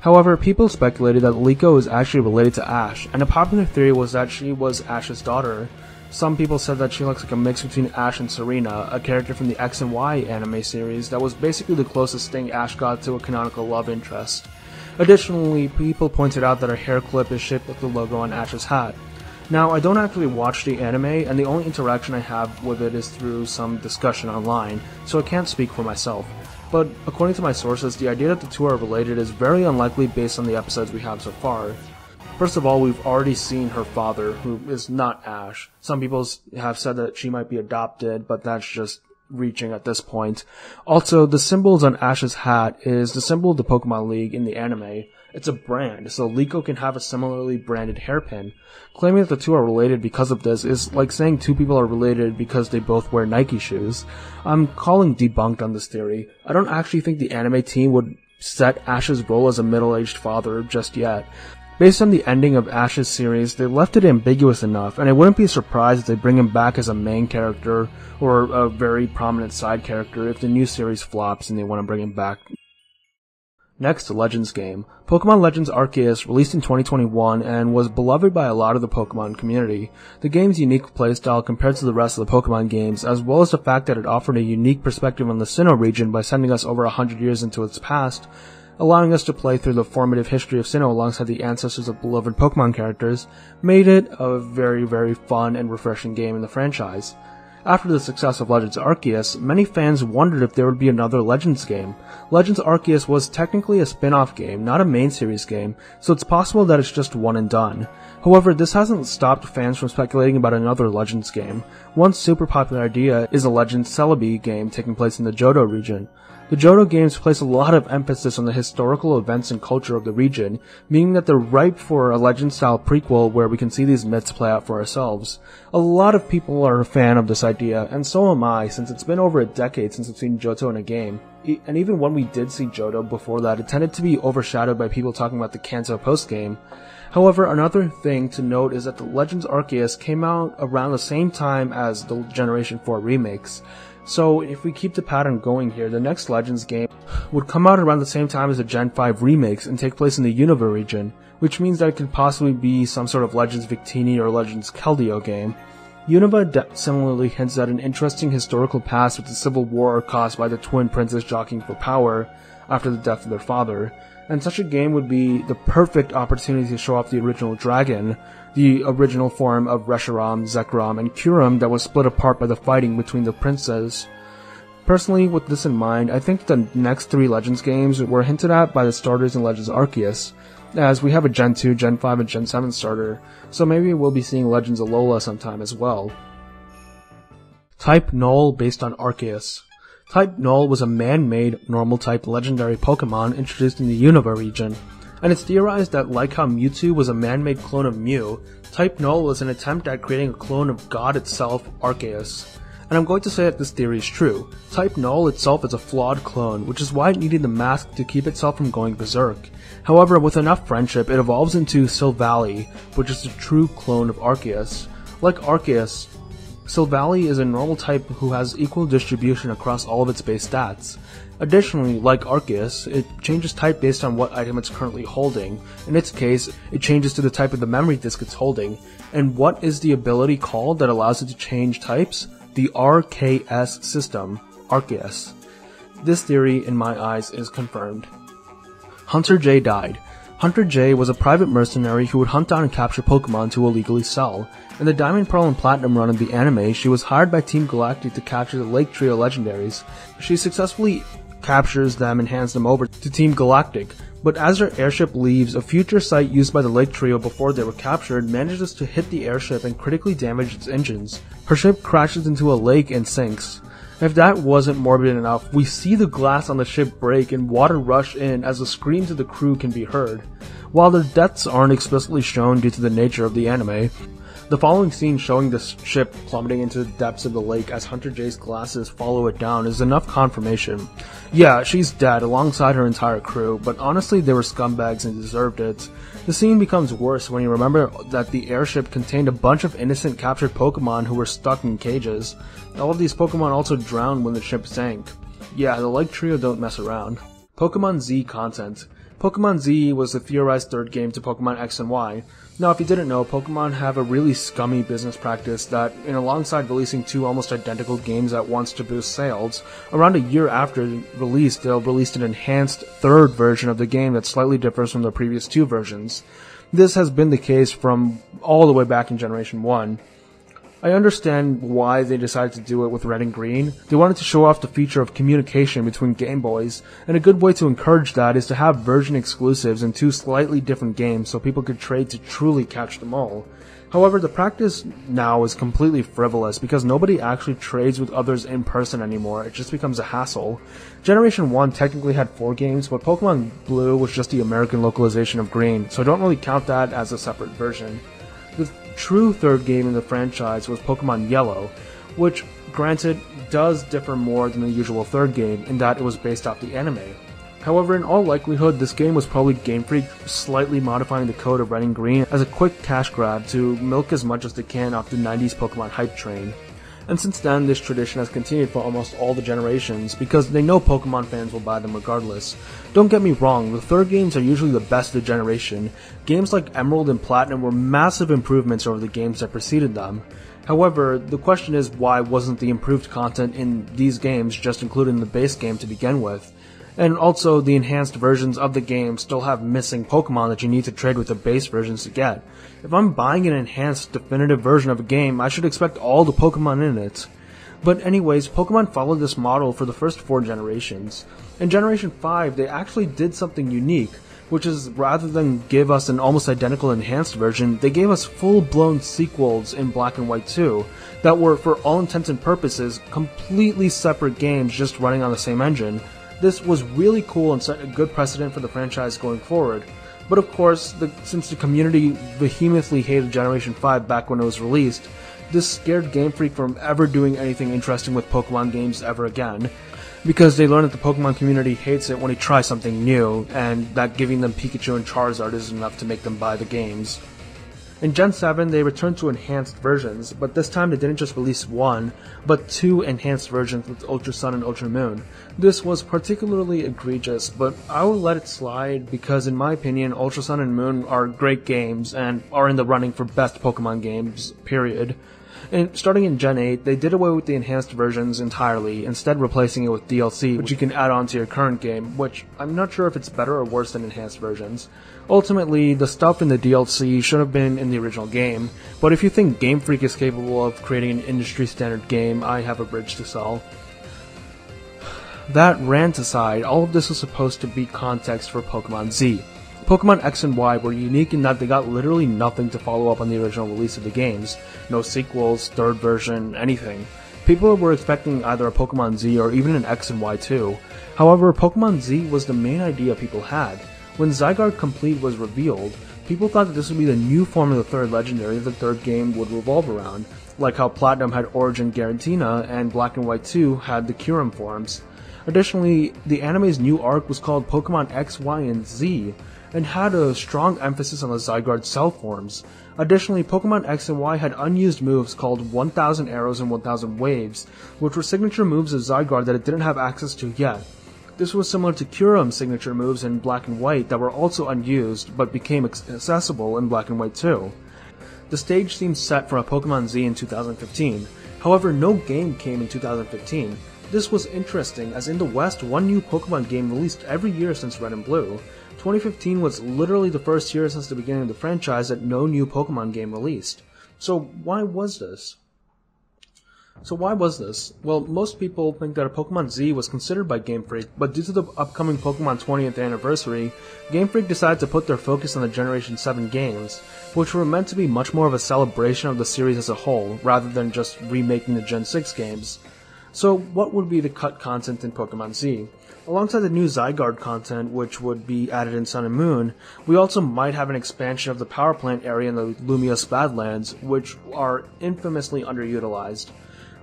However, people speculated that Liko is actually related to Ash, and a popular theory was that she was Ash's daughter. Some people said that she looks like a mix between Ash and Serena, a character from the X and Y anime series that was basically the closest thing Ash got to a canonical love interest. Additionally, people pointed out that her hair clip is shaped like the logo on Ash's hat. Now, I don't actually watch the anime, and the only interaction I have with it is through some discussion online, so I can't speak for myself. But according to my sources, the idea that the two are related is very unlikely based on the episodes we have so far. First of all, we've already seen her father, who is not Ash. Some people have said that she might be adopted, but that's just reaching at this point. Also, the symbols on Ash's hat is the symbol of the Pokemon League in the anime. It's a brand, so Liko can have a similarly branded hairpin. Claiming that the two are related because of this is like saying two people are related because they both wear Nike shoes. I'm calling debunked on this theory. I don't actually think the anime team would set Ash's role as a middle-aged father just yet. Based on the ending of Ash's series, they left it ambiguous enough, and I wouldn't be surprised if they bring him back as a main character or a very prominent side character if the new series flops and they want to bring him back. Next, Legends game. Pokemon Legends Arceus released in twenty twenty-one and was beloved by a lot of the Pokemon community. The game's unique playstyle compared to the rest of the Pokemon games, as well as the fact that it offered a unique perspective on the Sinnoh region by sending us over one hundred years into its past, allowing us to play through the formative history of Sinnoh alongside the ancestors of beloved Pokemon characters, made it a very, very fun and refreshing game in the franchise. After the success of Legends Arceus, many fans wondered if there would be another Legends game. Legends Arceus was technically a spin-off game, not a main series game, so it's possible that it's just one and done. However, this hasn't stopped fans from speculating about another Legends game. One super popular idea is a Legends Celebi game taking place in the Johto region. The Johto games place a lot of emphasis on the historical events and culture of the region, meaning that they're ripe for a Legend-style prequel where we can see these myths play out for ourselves. A lot of people are a fan of this idea, and so am I, since it's been over a decade since I've seen Johto in a game. And even when we did see Johto before that, it tended to be overshadowed by people talking about the Kanto post-game. However, another thing to note is that the Legends Arceus came out around the same time as the Generation four remakes. So, if we keep the pattern going here, the next Legends game would come out around the same time as the Gen five remakes and take place in the Unova region, which means that it could possibly be some sort of Legends Victini or Legends Keldeo game. Unova similarly hints at an interesting historical past with the civil war caused by the twin princes jockeying for power after the death of their father, and such a game would be the perfect opportunity to show off the original dragon, the original form of Reshiram, Zekrom, and Kyurem that was split apart by the fighting between the princes. Personally, with this in mind, I think the next three Legends games were hinted at by the starters in Legends Arceus, as we have a Gen two, Gen five, and Gen seven starter, so maybe we'll be seeing Legends Alola sometime as well. Type Null based on Arceus. Type Null was a man-made, normal-type legendary Pokemon introduced in the Unova region, and it's theorized that like how Mewtwo was a man-made clone of Mew, Type Null was an attempt at creating a clone of God itself, Arceus. And I'm going to say that this theory is true. Type Null itself is a flawed clone, which is why it needed the mask to keep itself from going berserk. However, with enough friendship, it evolves into Silvally, which is the true clone of Arceus. Like Arceus, Silvally is a normal type who has equal distribution across all of its base stats. Additionally, like Arceus, it changes type based on what item it's currently holding. In its case, it changes to the type of the memory disk it's holding. And what is the ability called that allows it to change types? The R K S system, Arceus. This theory, in my eyes, is confirmed. Hunter J died. Hunter J was a private mercenary who would hunt down and capture Pokemon to illegally sell. In the Diamond, Pearl, and Platinum run of the anime, she was hired by Team Galactic to capture the Lake Trio Legendaries. She successfully captures them and hands them over to Team Galactic, but as their airship leaves, a future site used by the Lake Trio before they were captured manages to hit the airship and critically damage its engines. Her ship crashes into a lake and sinks. If that wasn't morbid enough, we see the glass on the ship break and water rush in as the screams of the crew can be heard. While their deaths aren't explicitly shown due to the nature of the anime, The following scene showing this ship plummeting into the depths of the lake as Hunter J's glasses follow it down is enough confirmation. Yeah, she's dead alongside her entire crew, but honestly they were scumbags and deserved it. The scene becomes worse when you remember that the airship contained a bunch of innocent captured Pokemon who were stuck in cages. All of these Pokemon also drowned when the ship sank. Yeah, the like trio don't mess around. Pokemon Z content. Pokemon Z was the theorized third game to Pokemon X and Y. Now, if you didn't know, Pokemon have a really scummy business practice that, in alongside releasing two almost identical games at once to boost sales, around a year after release, they'll release an enhanced third version of the game that slightly differs from the previous two versions. This has been the case from all the way back in Generation one. I understand why they decided to do it with Red and Green. They wanted to show off the feature of communication between Game Boys, and a good way to encourage that is to have version exclusives in two slightly different games so people could trade to truly catch them all. However, the practice now is completely frivolous because nobody actually trades with others in person anymore, it just becomes a hassle. Generation one technically had four games, but Pokemon Blue was just the American localization of Green, so I don't really count that as a separate version. The true third game in the franchise was Pokemon Yellow, which, granted, does differ more than the usual third game in that it was based off the anime. However, in all likelihood, this game was probably Game Freak slightly modifying the code of Red and Green as a quick cash grab to milk as much as they can off the nineties Pokemon hype train. And since then, this tradition has continued for almost all the generations, because they know Pokemon fans will buy them regardless. Don't get me wrong, the third games are usually the best of the generation. Games like Emerald and Platinum were massive improvements over the games that preceded them. However, the question is, why wasn't the improved content in these games just included in the base game to begin with? And also, the enhanced versions of the game still have missing Pokemon that you need to trade with the base versions to get. If I'm buying an enhanced definitive version of a game, I should expect all the Pokemon in it. But anyways, Pokemon followed this model for the first four generations. In Generation five, they actually did something unique, which is rather than give us an almost identical enhanced version, they gave us full-blown sequels in Black and White two that were, for all intents and purposes, completely separate games just running on the same engine. This was really cool and set a good precedent for the franchise going forward. But of course, the, since the community vehemently hated Generation five back when it was released, this scared Game Freak from ever doing anything interesting with Pokemon games ever again, because they learned that the Pokemon community hates it when you try something new, and that giving them Pikachu and Charizard isn't enough to make them buy the games. In Gen seven, they returned to enhanced versions, but this time they didn't just release one, but two enhanced versions with Ultra Sun and Ultra Moon. This was particularly egregious, but I will let it slide because in my opinion, Ultra Sun and Moon are great games and are in the running for best Pokemon games, period. And starting in Gen eight, they did away with the enhanced versions entirely, instead replacing it with D L C, which you can add on to your current game, which I'm not sure if it's better or worse than enhanced versions. Ultimately, the stuff in the D L C should have been in the original game, but if you think Game Freak is capable of creating an industry-standard game, I have a bridge to sell. That rant aside, all of this was supposed to be context for Pokemon Z. Pokemon X and Y were unique in that they got literally nothing to follow up on the original release of the games. No sequels, third version, anything. People were expecting either a Pokemon Z or even an X and Y too. However, Pokemon Z was the main idea people had. When Zygarde Complete was revealed, people thought that this would be the new form of the third legendary that the third game would revolve around, like how Platinum had Origin Giratina and Black and White two had the Kyurem forms. Additionally, the anime's new arc was called Pokemon X, Y, and Z, and had a strong emphasis on the Zygarde cell forms. Additionally, Pokemon X and Y had unused moves called one thousand Arrows and one thousand Waves, which were signature moves of Zygarde that it didn't have access to yet. This was similar to Kyurem's signature moves in Black and White that were also unused, but became accessible in Black and White two. The stage seemed set for a Pokemon Z in two thousand fifteen. However, no game came in two thousand fifteen. This was interesting, as in the West, one new Pokemon game released every year since Red and Blue. twenty fifteen was literally the first year since the beginning of the franchise that no new Pokemon game released. So why was this? So why was this? Well, most people think that a Pokemon Z was considered by Game Freak, but due to the upcoming Pokemon twentieth anniversary, Game Freak decided to put their focus on the Generation seven games, which were meant to be much more of a celebration of the series as a whole, rather than just remaking the Gen six games. So what would be the cut content in Pokemon Z? Alongside the new Zygarde content, which would be added in Sun and Moon, we also might have an expansion of the power plant area in the Lumios Badlands, which are infamously underutilized.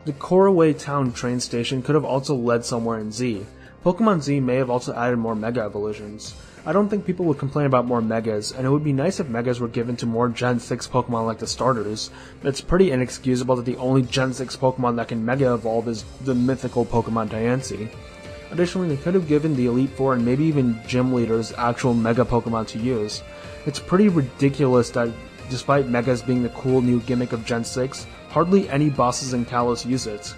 The Koraway Town train station could have also led somewhere in Z. Pokemon Z may have also added more Mega Evolutions. I don't think people would complain about more Megas, and it would be nice if Megas were given to more Gen six Pokemon like the starters. It's pretty inexcusable that the only Gen six Pokemon that can Mega Evolve is the mythical Pokemon Diancie. Additionally, they could have given the Elite Four and maybe even Gym Leaders actual Mega Pokemon to use. It's pretty ridiculous that, despite Megas being the cool new gimmick of Gen six, hardly any bosses in Kalos use it.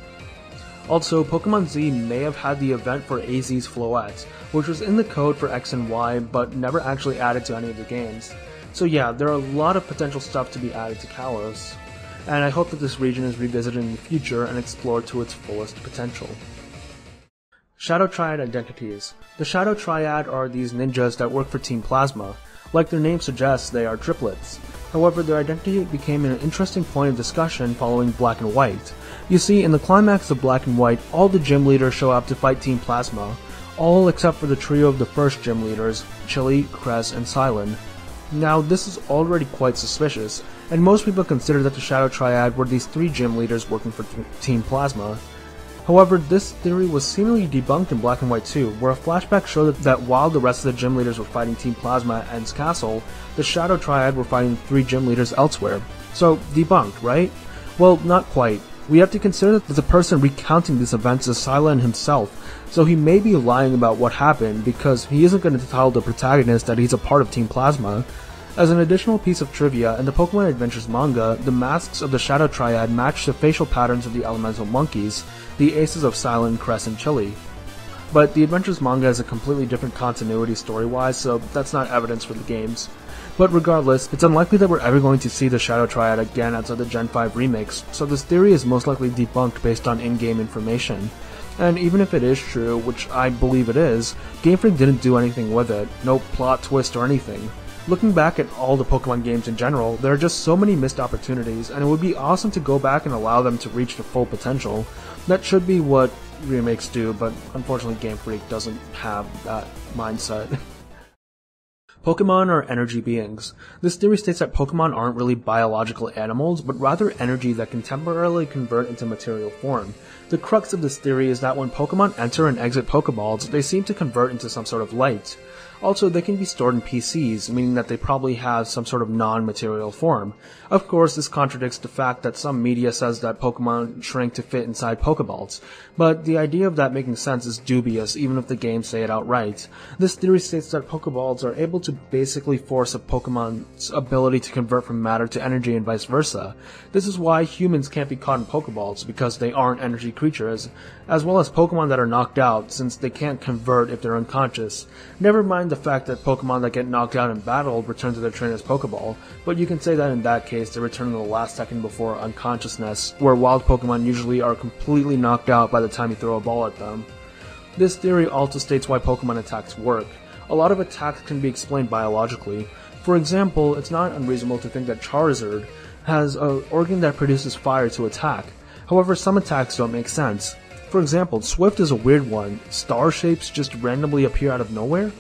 Also, Pokemon Z may have had the event for A Z's Floette, which was in the code for X and Y, but never actually added to any of the games. So yeah, there are a lot of potential stuff to be added to Kalos, and I hope that this region is revisited in the future and explored to its fullest potential. Shadow Triad Identities. The Shadow Triad are these ninjas that work for Team Plasma. Like their name suggests, they are triplets. However, their identity became an interesting point of discussion following Black and White. You see, in the climax of Black and White, all the gym leaders show up to fight Team Plasma, all except for the trio of the first gym leaders, Chili, Kress, and Silen. Now, this is already quite suspicious, and most people consider that the Shadow Triad were these three gym leaders working for Team Plasma. However, this theory was seemingly debunked in Black and White two, where a flashback showed that while the rest of the gym leaders were fighting Team Plasma and Ends Castle, the Shadow Triad were fighting three gym leaders elsewhere. So, debunked, right? Well, not quite. We have to consider that the person recounting these events is Silen himself, so he may be lying about what happened because he isn't going to tell the protagonist that he's a part of Team Plasma. As an additional piece of trivia, in the Pokemon Adventures manga, the masks of the Shadow Triad match the facial patterns of the elemental monkeys, the aces of Silen, Kress, and Chili. But the Adventures manga is a completely different continuity story-wise, so that's not evidence for the games. But regardless, it's unlikely that we're ever going to see the Shadow Triad again outside the Gen five remakes, so this theory is most likely debunked based on in-game information. And even if it is true, which I believe it is, Game Freak didn't do anything with it, no plot twist or anything. Looking back at all the Pokemon games in general, there are just so many missed opportunities, and it would be awesome to go back and allow them to reach their full potential. That should be what remakes do, but unfortunately Game Freak doesn't have that mindset. Pokemon are energy beings. This theory states that Pokemon aren't really biological animals, but rather energy that can temporarily convert into material form. The crux of this theory is that when Pokemon enter and exit Pokeballs, they seem to convert into some sort of light. Also, they can be stored in P Cs, meaning that they probably have some sort of non-material form. Of course, this contradicts the fact that some media says that Pokemon shrink to fit inside Pokeballs, but the idea of that making sense is dubious even if the games say it outright. This theory states that Pokeballs are able to basically force a Pokemon's ability to convert from matter to energy and vice versa. This is why humans can't be caught in Pokeballs, because they aren't energy creatures, as well as Pokemon that are knocked out, since they can't convert if they're unconscious. Never mind the fact that Pokemon that get knocked out in battle return to their trainer's Pokeball, but you can say that in that case they return to the last second before unconsciousness, where wild Pokemon usually are completely knocked out by the time you throw a ball at them. This theory also states why Pokemon attacks work. A lot of attacks can be explained biologically. For example, it's not unreasonable to think that Charizard has an organ that produces fire to attack. However, some attacks don't make sense. For example, Swift is a weird one. Star shapes just randomly appear out of nowhere?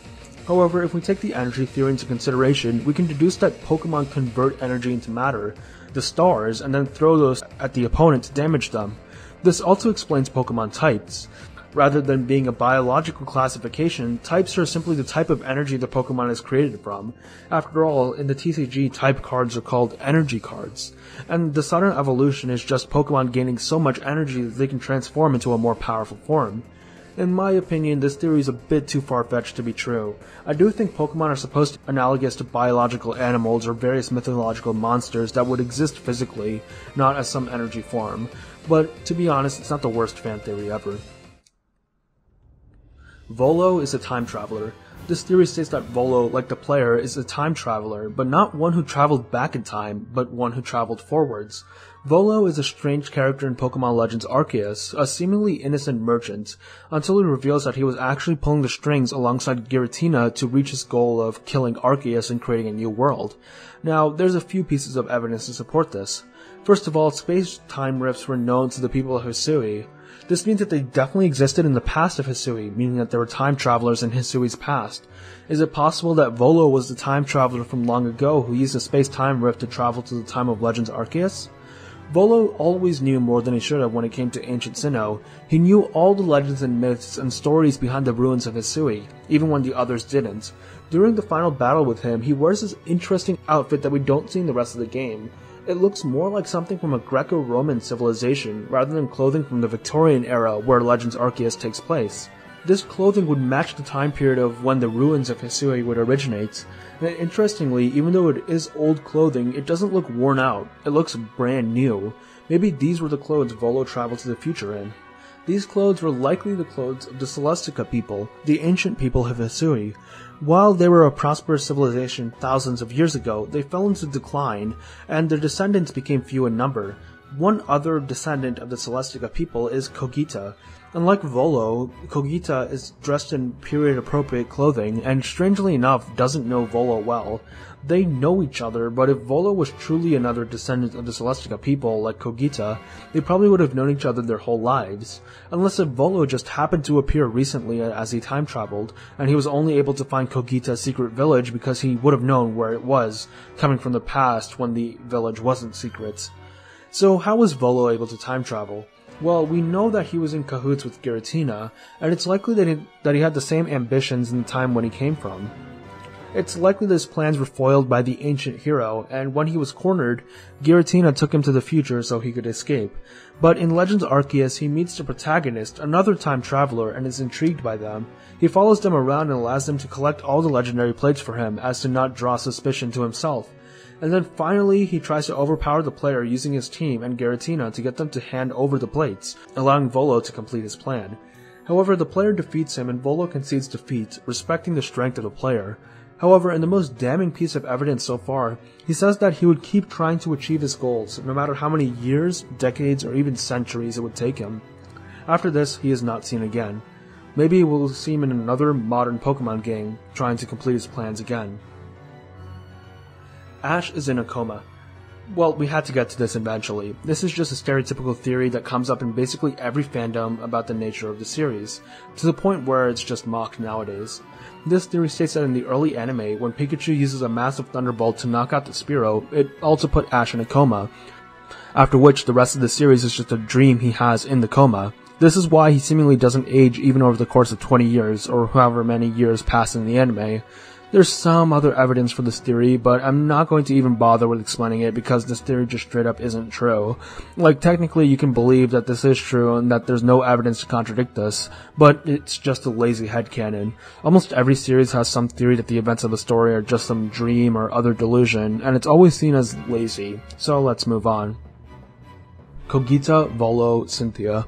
However, if we take the energy theory into consideration, we can deduce that Pokemon convert energy into matter, the stars, and then throw those at the opponent to damage them. This also explains Pokemon types. Rather than being a biological classification, types are simply the type of energy the Pokemon is created from. After all, in the T C G, type cards are called energy cards. And the sudden evolution is just Pokemon gaining so much energy that they can transform into a more powerful form. In my opinion, this theory is a bit too far-fetched to be true. I do think Pokemon are supposed to be analogous to biological animals or various mythological monsters that would exist physically, not as some energy form. But, to be honest, it's not the worst fan theory ever. Volo is a time traveler. This theory states that Volo, like the player, is a time traveler, but not one who traveled back in time, but one who traveled forwards. Volo is a strange character in Pokemon Legends Arceus, a seemingly innocent merchant, until he reveals that he was actually pulling the strings alongside Giratina to reach his goal of killing Arceus and creating a new world. Now, there's a few pieces of evidence to support this. First of all, space-time rifts were known to the people of Hisui. This means that they definitely existed in the past of Hisui, meaning that there were time travelers in Hisui's past. Is it possible that Volo was the time traveler from long ago who used a space-time rift to travel to the time of Legends Arceus? Volo always knew more than he should have when it came to ancient Sinnoh. He knew all the legends and myths and stories behind the ruins of Hisui, even when the others didn't. During the final battle with him, he wears this interesting outfit that we don't see in the rest of the game. It looks more like something from a Greco-Roman civilization, rather than clothing from the Victorian era where Legends Arceus takes place. This clothing would match the time period of when the ruins of Hisui would originate, and interestingly, even though it is old clothing, it doesn't look worn out, it looks brand new. Maybe these were the clothes Volo traveled to the future in. These clothes were likely the clothes of the Celestica people, the ancient people of Hisui. While they were a prosperous civilization thousands of years ago, they fell into decline, and their descendants became few in number. One other descendant of the Celestica people is Kogita. Unlike Volo, Kogita is dressed in period-appropriate clothing, and strangely enough doesn't know Volo well. They know each other, but if Volo was truly another descendant of the Celestica people, like Kogita, they probably would have known each other their whole lives. Unless if Volo just happened to appear recently as he time-traveled, and he was only able to find Kogita's secret village because he would have known where it was, coming from the past when the village wasn't secret. So how was Volo able to time-travel? Well, we know that he was in cahoots with Giratina, and it's likely that he, that he had the same ambitions in the time when he came from. It's likely that his plans were foiled by the ancient hero, and when he was cornered, Giratina took him to the future so he could escape. But in Legends Arceus, he meets the protagonist, another time traveler, and is intrigued by them. He follows them around and allows them to collect all the legendary plates for him, as to not draw suspicion to himself. And then finally, he tries to overpower the player using his team and Giratina to get them to hand over the plates, allowing Volo to complete his plan. However, the player defeats him and Volo concedes defeat, respecting the strength of the player. However, in the most damning piece of evidence so far, he says that he would keep trying to achieve his goals, no matter how many years, decades, or even centuries it would take him. After this, he is not seen again. Maybe we'll see him in another modern Pokemon game, trying to complete his plans again. Ash is in a coma. Well, we had to get to this eventually. This is just a stereotypical theory that comes up in basically every fandom about the nature of the series, to the point where it's just mocked nowadays. This theory states that in the early anime, when Pikachu uses a massive thunderbolt to knock out the Spearow, it also put Ash in a coma, after which the rest of the series is just a dream he has in the coma. This is why he seemingly doesn't age even over the course of twenty years, or however many years pass in the anime. There's some other evidence for this theory, but I'm not going to even bother with explaining it because this theory just straight up isn't true. Like, technically you can believe that this is true and that there's no evidence to contradict this, but it's just a lazy headcanon. Almost every series has some theory that the events of a story are just some dream or other delusion, and it's always seen as lazy. So let's move on. Kogita, Volo, Cynthia.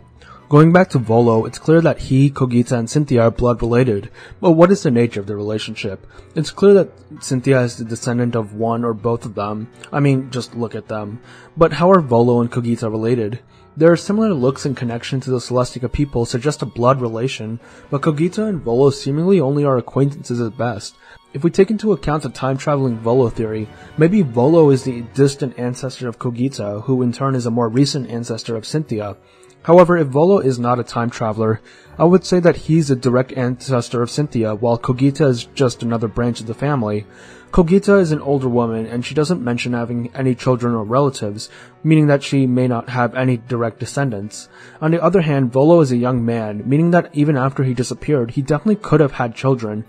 Going back to Volo, it's clear that he, Kogita, and Cynthia are blood-related, but what is the nature of their relationship? It's clear that Cynthia is the descendant of one or both of them. I mean, just look at them. But how are Volo and Kogita related? Their similar looks and connection to the Celestica people suggest a blood relation, but Kogita and Volo seemingly only are acquaintances at best. If we take into account the time-traveling Volo theory, maybe Volo is the distant ancestor of Kogita, who in turn is a more recent ancestor of Cynthia. However, if Volo is not a time traveler, I would say that he's a direct ancestor of Cynthia, while Kogita is just another branch of the family. Kogita is an older woman, and she doesn't mention having any children or relatives, meaning that she may not have any direct descendants. On the other hand, Volo is a young man, meaning that even after he disappeared, he definitely could have had children.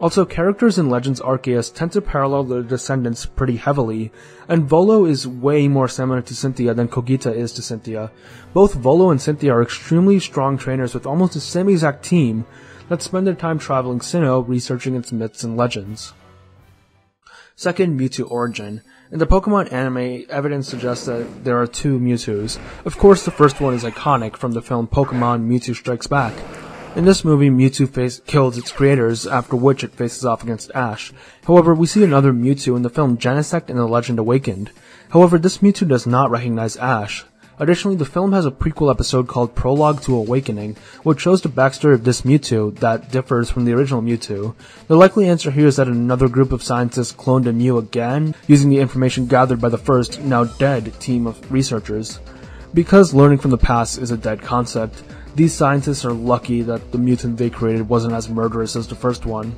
Also, characters in Legends Arceus tend to parallel their descendants pretty heavily, and Volo is way more similar to Cynthia than Kogita is to Cynthia. Both Volo and Cynthia are extremely strong trainers with almost the same exact team that spend their time traveling Sinnoh researching its myths and legends. Second, Mewtwo origin. In the Pokemon anime, evidence suggests that there are two Mewtwos. Of course, the first one is iconic from the film Pokemon Mewtwo Strikes Back. In this movie, Mewtwo face kills its creators, after which it faces off against Ash. However, we see another Mewtwo in the film Genesect and The Legend Awakened. However, this Mewtwo does not recognize Ash. Additionally, the film has a prequel episode called Prologue to Awakening, which shows the backstory of this Mewtwo that differs from the original Mewtwo. The likely answer here is that another group of scientists cloned a Mew again, using the information gathered by the first, now dead, team of researchers. Because learning from the past is a dead concept, these scientists are lucky that the mutant they created wasn't as murderous as the first one.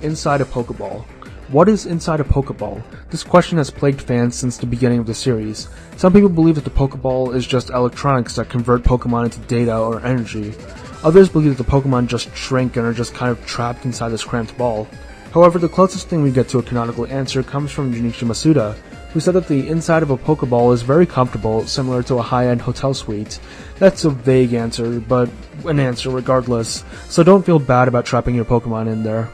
Inside a Pokeball. What is inside a Pokeball? This question has plagued fans since the beginning of the series. Some people believe that the Pokeball is just electronics that convert Pokemon into data or energy. Others believe that the Pokemon just shrink and are just kind of trapped inside this cramped ball. However, the closest thing we get to a canonical answer comes from Junichi Masuda, who said that the inside of a Pokeball is very comfortable, similar to a high-end hotel suite. That's a vague answer, but an answer regardless, so don't feel bad about trapping your Pokemon in there.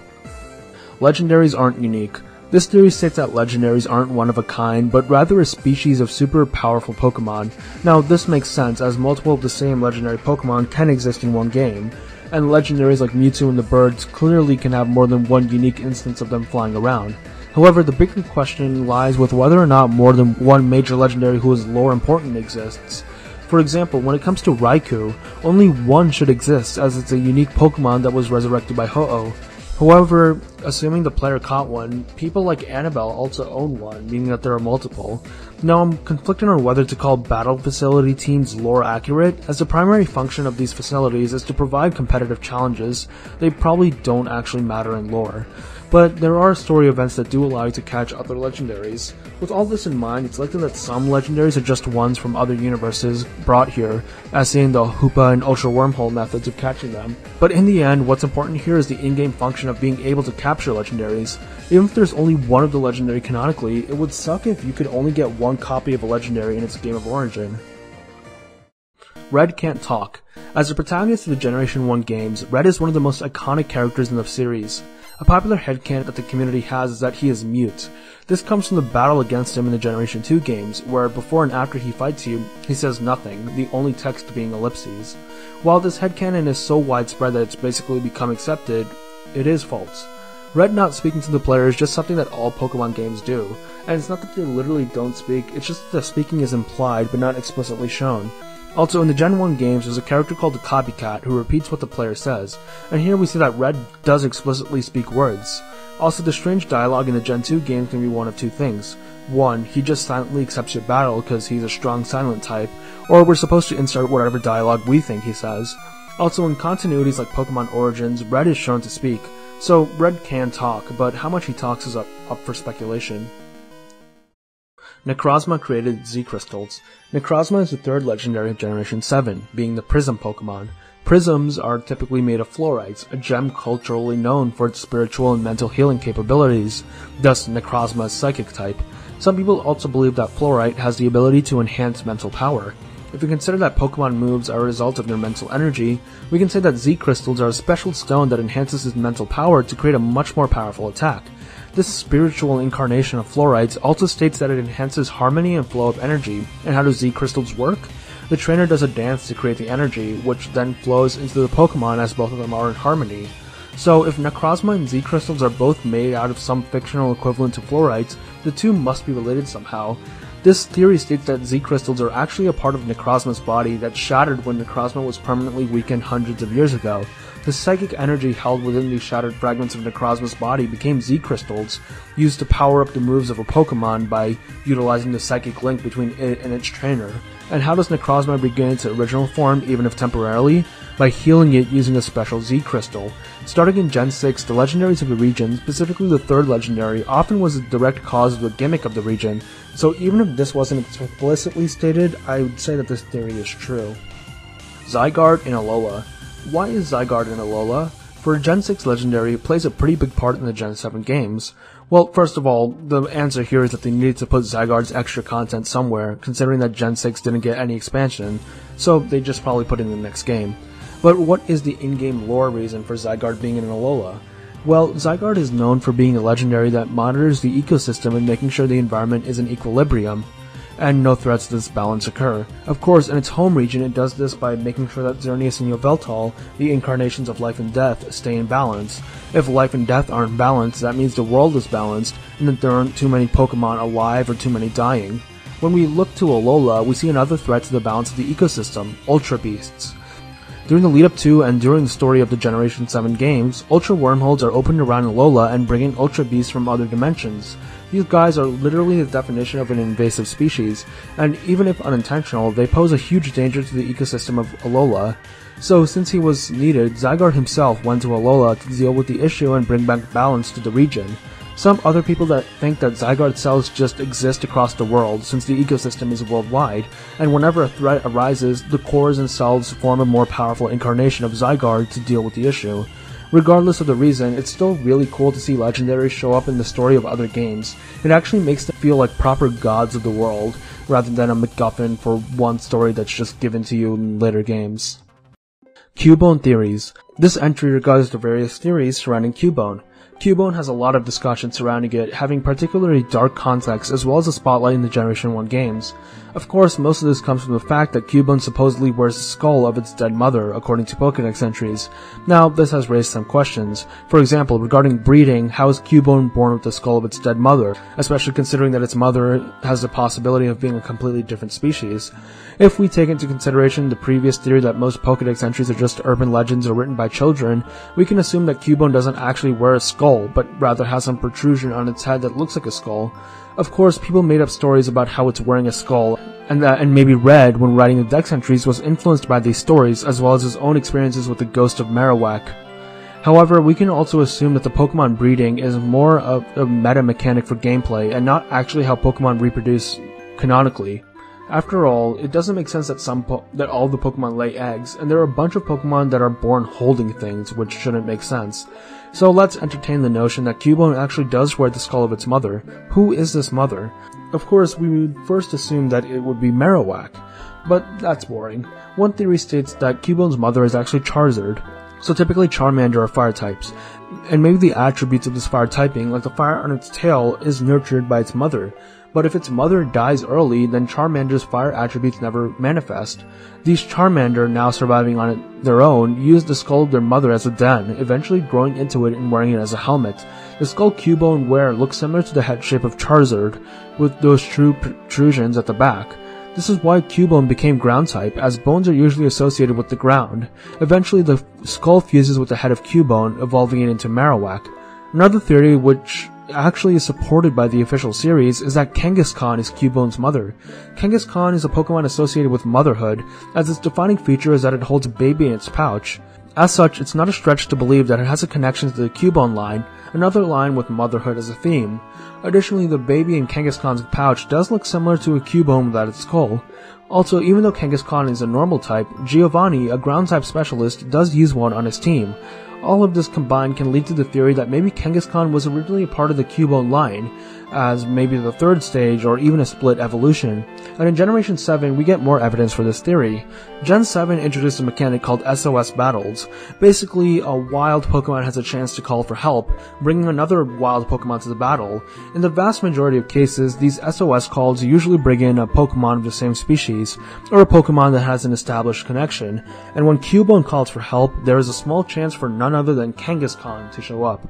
Legendaries aren't unique. This theory states that legendaries aren't one of a kind, but rather a species of super powerful Pokemon. Now this makes sense, as multiple of the same legendary Pokemon can exist in one game, and legendaries like Mewtwo and the birds clearly can have more than one unique instance of them flying around. However, the bigger question lies with whether or not more than one major legendary who is lore important exists. For example, when it comes to Raikou, only one should exist, as it's a unique Pokemon that was resurrected by Ho-Oh. However, assuming the player caught one, people like Anabel also own one, meaning that there are multiple. Now I'm conflicted on whether to call battle facility teams lore accurate, as the primary function of these facilities is to provide competitive challenges. They probably don't actually matter in lore, but there are story events that do allow you to catch other legendaries. With all this in mind, it's likely that some legendaries are just ones from other universes brought here, as seen the Hoopa and Ultra Wormhole methods of catching them. But in the end, what's important here is the in-game function of being able to capture legendaries. Even if there's only one of the legendary canonically, it would suck if you could only get one copy of a legendary in its game of origin. Red can't talk. As the protagonist of the Generation one games, Red is one of the most iconic characters in the series. A popular headcanon that the community has is that he is mute. This comes from the battle against him in the Generation two games, where before and after he fights you, he says nothing, the only text being ellipses. While this headcanon is so widespread that it's basically become accepted, it is false. Red not speaking to the player is just something that all Pokemon games do, and it's not that they literally don't speak, it's just that speaking is implied but not explicitly shown. Also, in the Gen one games, there's a character called the Copycat who repeats what the player says, and here we see that Red does explicitly speak words. Also, the strange dialogue in the Gen two games can be one of two things. One, he just silently accepts your battle because he's a strong silent type, or we're supposed to insert whatever dialogue we think he says. Also, in continuities like Pokemon Origins, Red is shown to speak, so Red can talk, but how much he talks is up, up for speculation. Necrozma created Z-Crystals. Necrozma is the third legendary of Generation seven, being the Prism Pokemon. Prisms are typically made of fluorites, a gem culturally known for its spiritual and mental healing capabilities, thus Necrozma's psychic type. Some people also believe that fluorite has the ability to enhance mental power. If we consider that Pokemon moves are a result of their mental energy, we can say that Z-Crystals are a special stone that enhances its mental power to create a much more powerful attack. This spiritual incarnation of fluorites also states that it enhances harmony and flow of energy. And how do Z-Crystals work? The trainer does a dance to create the energy, which then flows into the Pokemon as both of them are in harmony. So if Necrozma and Z-Crystals are both made out of some fictional equivalent to fluorites, the two must be related somehow. This theory states that Z-Crystals are actually a part of Necrozma's body that shattered when Necrozma was permanently weakened hundreds of years ago. The psychic energy held within these shattered fragments of Necrozma's body became Z-Crystals, used to power up the moves of a Pokemon by utilizing the psychic link between it and its trainer. And how does Necrozma regain its original form, even if temporarily? By healing it using a special Z-Crystal. Starting in Gen six, the legendaries of the region, specifically the third legendary, often was a direct cause of the gimmick of the region, so even if this wasn't explicitly stated, I would say that this theory is true. Zygarde in Alola. Why is Zygarde in Alola? For a Gen six legendary, it plays a pretty big part in the Gen seven games. Well, first of all, the answer here is that they needed to put Zygarde's extra content somewhere, considering that Gen six didn't get any expansion, so they just probably put it in the next game. But what is the in-game lore reason for Zygarde being in Alola? Well, Zygarde is known for being a legendary that monitors the ecosystem and making sure the environment is in equilibrium, and no threats to this balance occur. Of course, in its home region, it does this by making sure that Xerneas and Yveltal, the incarnations of life and death, stay in balance. If life and death aren't balanced, that means the world is balanced, and that there aren't too many Pokemon alive or too many dying. When we look to Alola, we see another threat to the balance of the ecosystem, Ultra Beasts. During the lead-up to and during the story of the Generation seven games, Ultra Wormholes are opened around Alola and bring in Ultra Beasts from other dimensions. These guys are literally the definition of an invasive species, and even if unintentional, they pose a huge danger to the ecosystem of Alola. So since he was needed, Zygarde himself went to Alola to deal with the issue and bring back balance to the region. Some other people that think that Zygarde cells just exist across the world since the ecosystem is worldwide, and whenever a threat arises, the cores and cells form a more powerful incarnation of Zygarde to deal with the issue. Regardless of the reason, it's still really cool to see legendaries show up in the story of other games. It actually makes them feel like proper gods of the world, rather than a MacGuffin for one story that's just given to you in later games. Cubone theories. This entry regards the various theories surrounding Cubone. Cubone has a lot of discussion surrounding it, having particularly dark context as well as a spotlight in the Generation one games. Of course, most of this comes from the fact that Cubone supposedly wears the skull of its dead mother, according to Pokédex entries. Now, this has raised some questions. For example, regarding breeding, how is Cubone born with the skull of its dead mother, especially considering that its mother has the possibility of being a completely different species? If we take into consideration the previous theory that most Pokédex entries are just urban legends or written by children, we can assume that Cubone doesn't actually wear a skull, but rather has some protrusion on its head that looks like a skull. Of course, people made up stories about how it's wearing a skull, and that and maybe Red, when writing the Dex entries, was influenced by these stories, as well as his own experiences with the ghost of Marowak. However, we can also assume that the Pokemon breeding is more of a meta mechanic for gameplay, and not actually how Pokemon reproduce canonically. After all, it doesn't make sense that some po that all the Pokemon lay eggs, and there are a bunch of Pokemon that are born holding things, which shouldn't make sense. So let's entertain the notion that Cubone actually does wear the skull of its mother. Who is this mother? Of course, we would first assume that it would be Marowak, but that's boring. One theory states that Cubone's mother is actually Charizard. So typically Charmander are fire types, and maybe the attributes of this fire typing, like the fire on its tail, is nurtured by its mother. But if its mother dies early, then Charmander's fire attributes never manifest. These Charmander, now surviving on their own, use the skull of their mother as a den, eventually growing into it and wearing it as a helmet. The skull Cubone wear looks similar to the head shape of Charizard, with those true protrusions at the back. This is why Cubone became ground type, as bones are usually associated with the ground. Eventually, the skull fuses with the head of Cubone, evolving it into Marowak. Another theory, which actually is supported by the official series, is that Kangaskhan is Cubone's mother. Kangaskhan is a Pokemon associated with motherhood, as its defining feature is that it holds a baby in its pouch. As such, it's not a stretch to believe that it has a connection to the Cubone line, another line with motherhood as a theme. Additionally, the baby in Kangaskhan's pouch does look similar to a Cubone without its skull. Also, even though Kangaskhan is a normal type, Giovanni, a ground type specialist, does use one on his team. All of this combined can lead to the theory that maybe Kangaskhan was originally a part of the Cubone line, as maybe the third stage or even a split evolution. And in Generation seven, we get more evidence for this theory. Gen seven introduced a mechanic called S O S Battles. Basically, a wild Pokemon has a chance to call for help, bringing another wild Pokemon to the battle. In the vast majority of cases, these S O S calls usually bring in a Pokemon of the same species, or a Pokemon that has an established connection. And when Cubone calls for help, there is a small chance for none other than Kangaskhan to show up.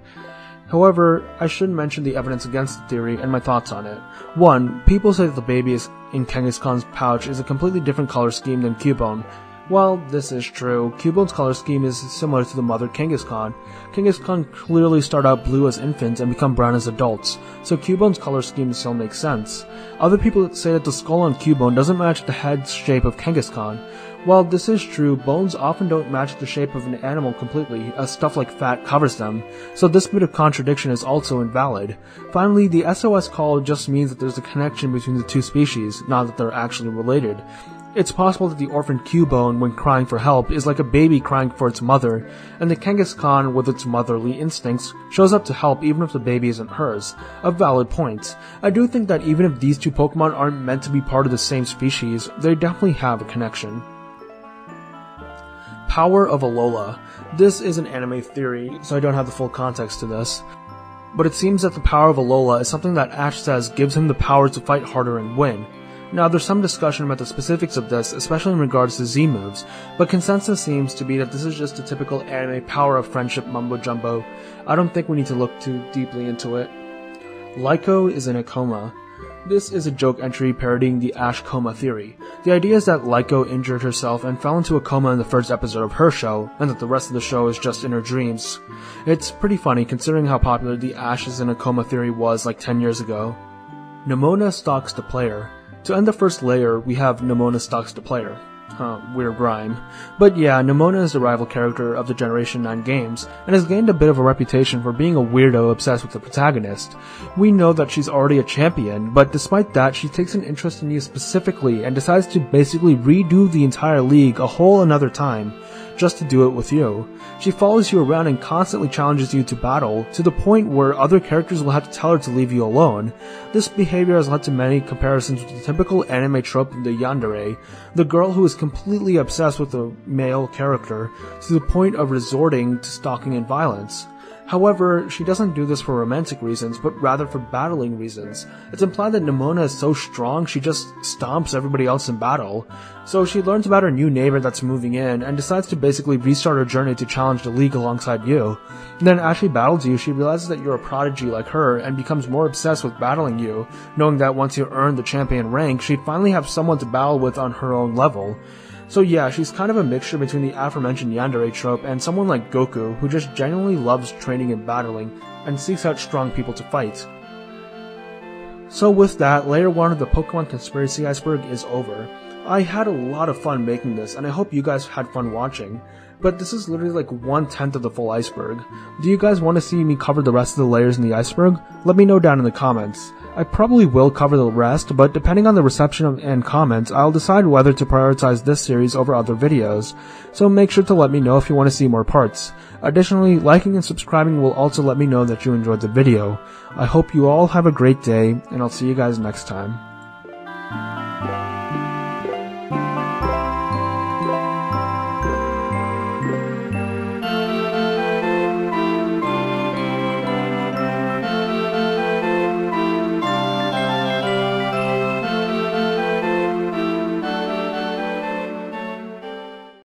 However, I should mention the evidence against the theory and my thoughts on it. one. People say that the baby in Kangaskhan's pouch is a completely different color scheme than Cubone. While this is true, Cubone's color scheme is similar to the mother Kangaskhan. Kangaskhan clearly start out blue as infants and become brown as adults, so Cubone's color scheme still makes sense. Other people say that the skull on Cubone doesn't match the head shape of Kangaskhan. While this is true, bones often don't match the shape of an animal completely, as stuff like fat covers them, so this bit of contradiction is also invalid. Finally, the S O S call just means that there's a connection between the two species, not that they're actually related. It's possible that the orphaned Cubone, when crying for help, is like a baby crying for its mother, and the Kangaskhan, with its motherly instincts, shows up to help even if the baby isn't hers. A valid point. I do think that even if these two Pokemon aren't meant to be part of the same species, they definitely have a connection. Power of Alola. This is an anime theory, so I don't have the full context to this, but it seems that the power of Alola is something that Ash says gives him the power to fight harder and win. Now, there's some discussion about the specifics of this, especially in regards to Z moves, but consensus seems to be that this is just a typical anime power of friendship mumbo jumbo. I don't think we need to look too deeply into it. Lyco is in a coma. This is a joke entry parodying the Ash coma theory. The idea is that Lyco injured herself and fell into a coma in the first episode of her show, and that the rest of the show is just in her dreams. It's pretty funny considering how popular the Ash is in a coma theory was like ten years ago. Nomona stalks the player. To end the first layer, we have Nomona stalks the player. Huh, weird rhyme. But yeah, Nomona is the rival character of the Generation nine games, and has gained a bit of a reputation for being a weirdo obsessed with the protagonist. We know that she's already a champion, but despite that, she takes an interest in you specifically and decides to basically redo the entire league a whole another time, just to do it with you. She follows you around and constantly challenges you to battle, to the point where other characters will have to tell her to leave you alone. This behavior has led to many comparisons with the typical anime trope of the yandere, the girl who is completely obsessed with a male character, to the point of resorting to stalking and violence. However, she doesn't do this for romantic reasons, but rather for battling reasons. It's implied that Nomona is so strong she just stomps everybody else in battle. So she learns about her new neighbor that's moving in, and decides to basically restart her journey to challenge the league alongside you. And then as she battles you, she realizes that you're a prodigy like her, and becomes more obsessed with battling you, knowing that once you earn the champion rank, she'd finally have someone to battle with on her own level. So yeah, she's kind of a mixture between the aforementioned yandere trope and someone like Goku, who just genuinely loves training and battling, and seeks out strong people to fight. So with that, layer one of the Pokemon Conspiracy Iceberg is over. I had a lot of fun making this, and I hope you guys had fun watching. But this is literally like one-tenth of the full iceberg. Do you guys want to see me cover the rest of the layers in the iceberg? Let me know down in the comments. I probably will cover the rest, but depending on the reception of, and comments, I'll decide whether to prioritize this series over other videos, so make sure to let me know if you want to see more parts. Additionally, liking and subscribing will also let me know that you enjoyed the video. I hope you all have a great day, and I'll see you guys next time.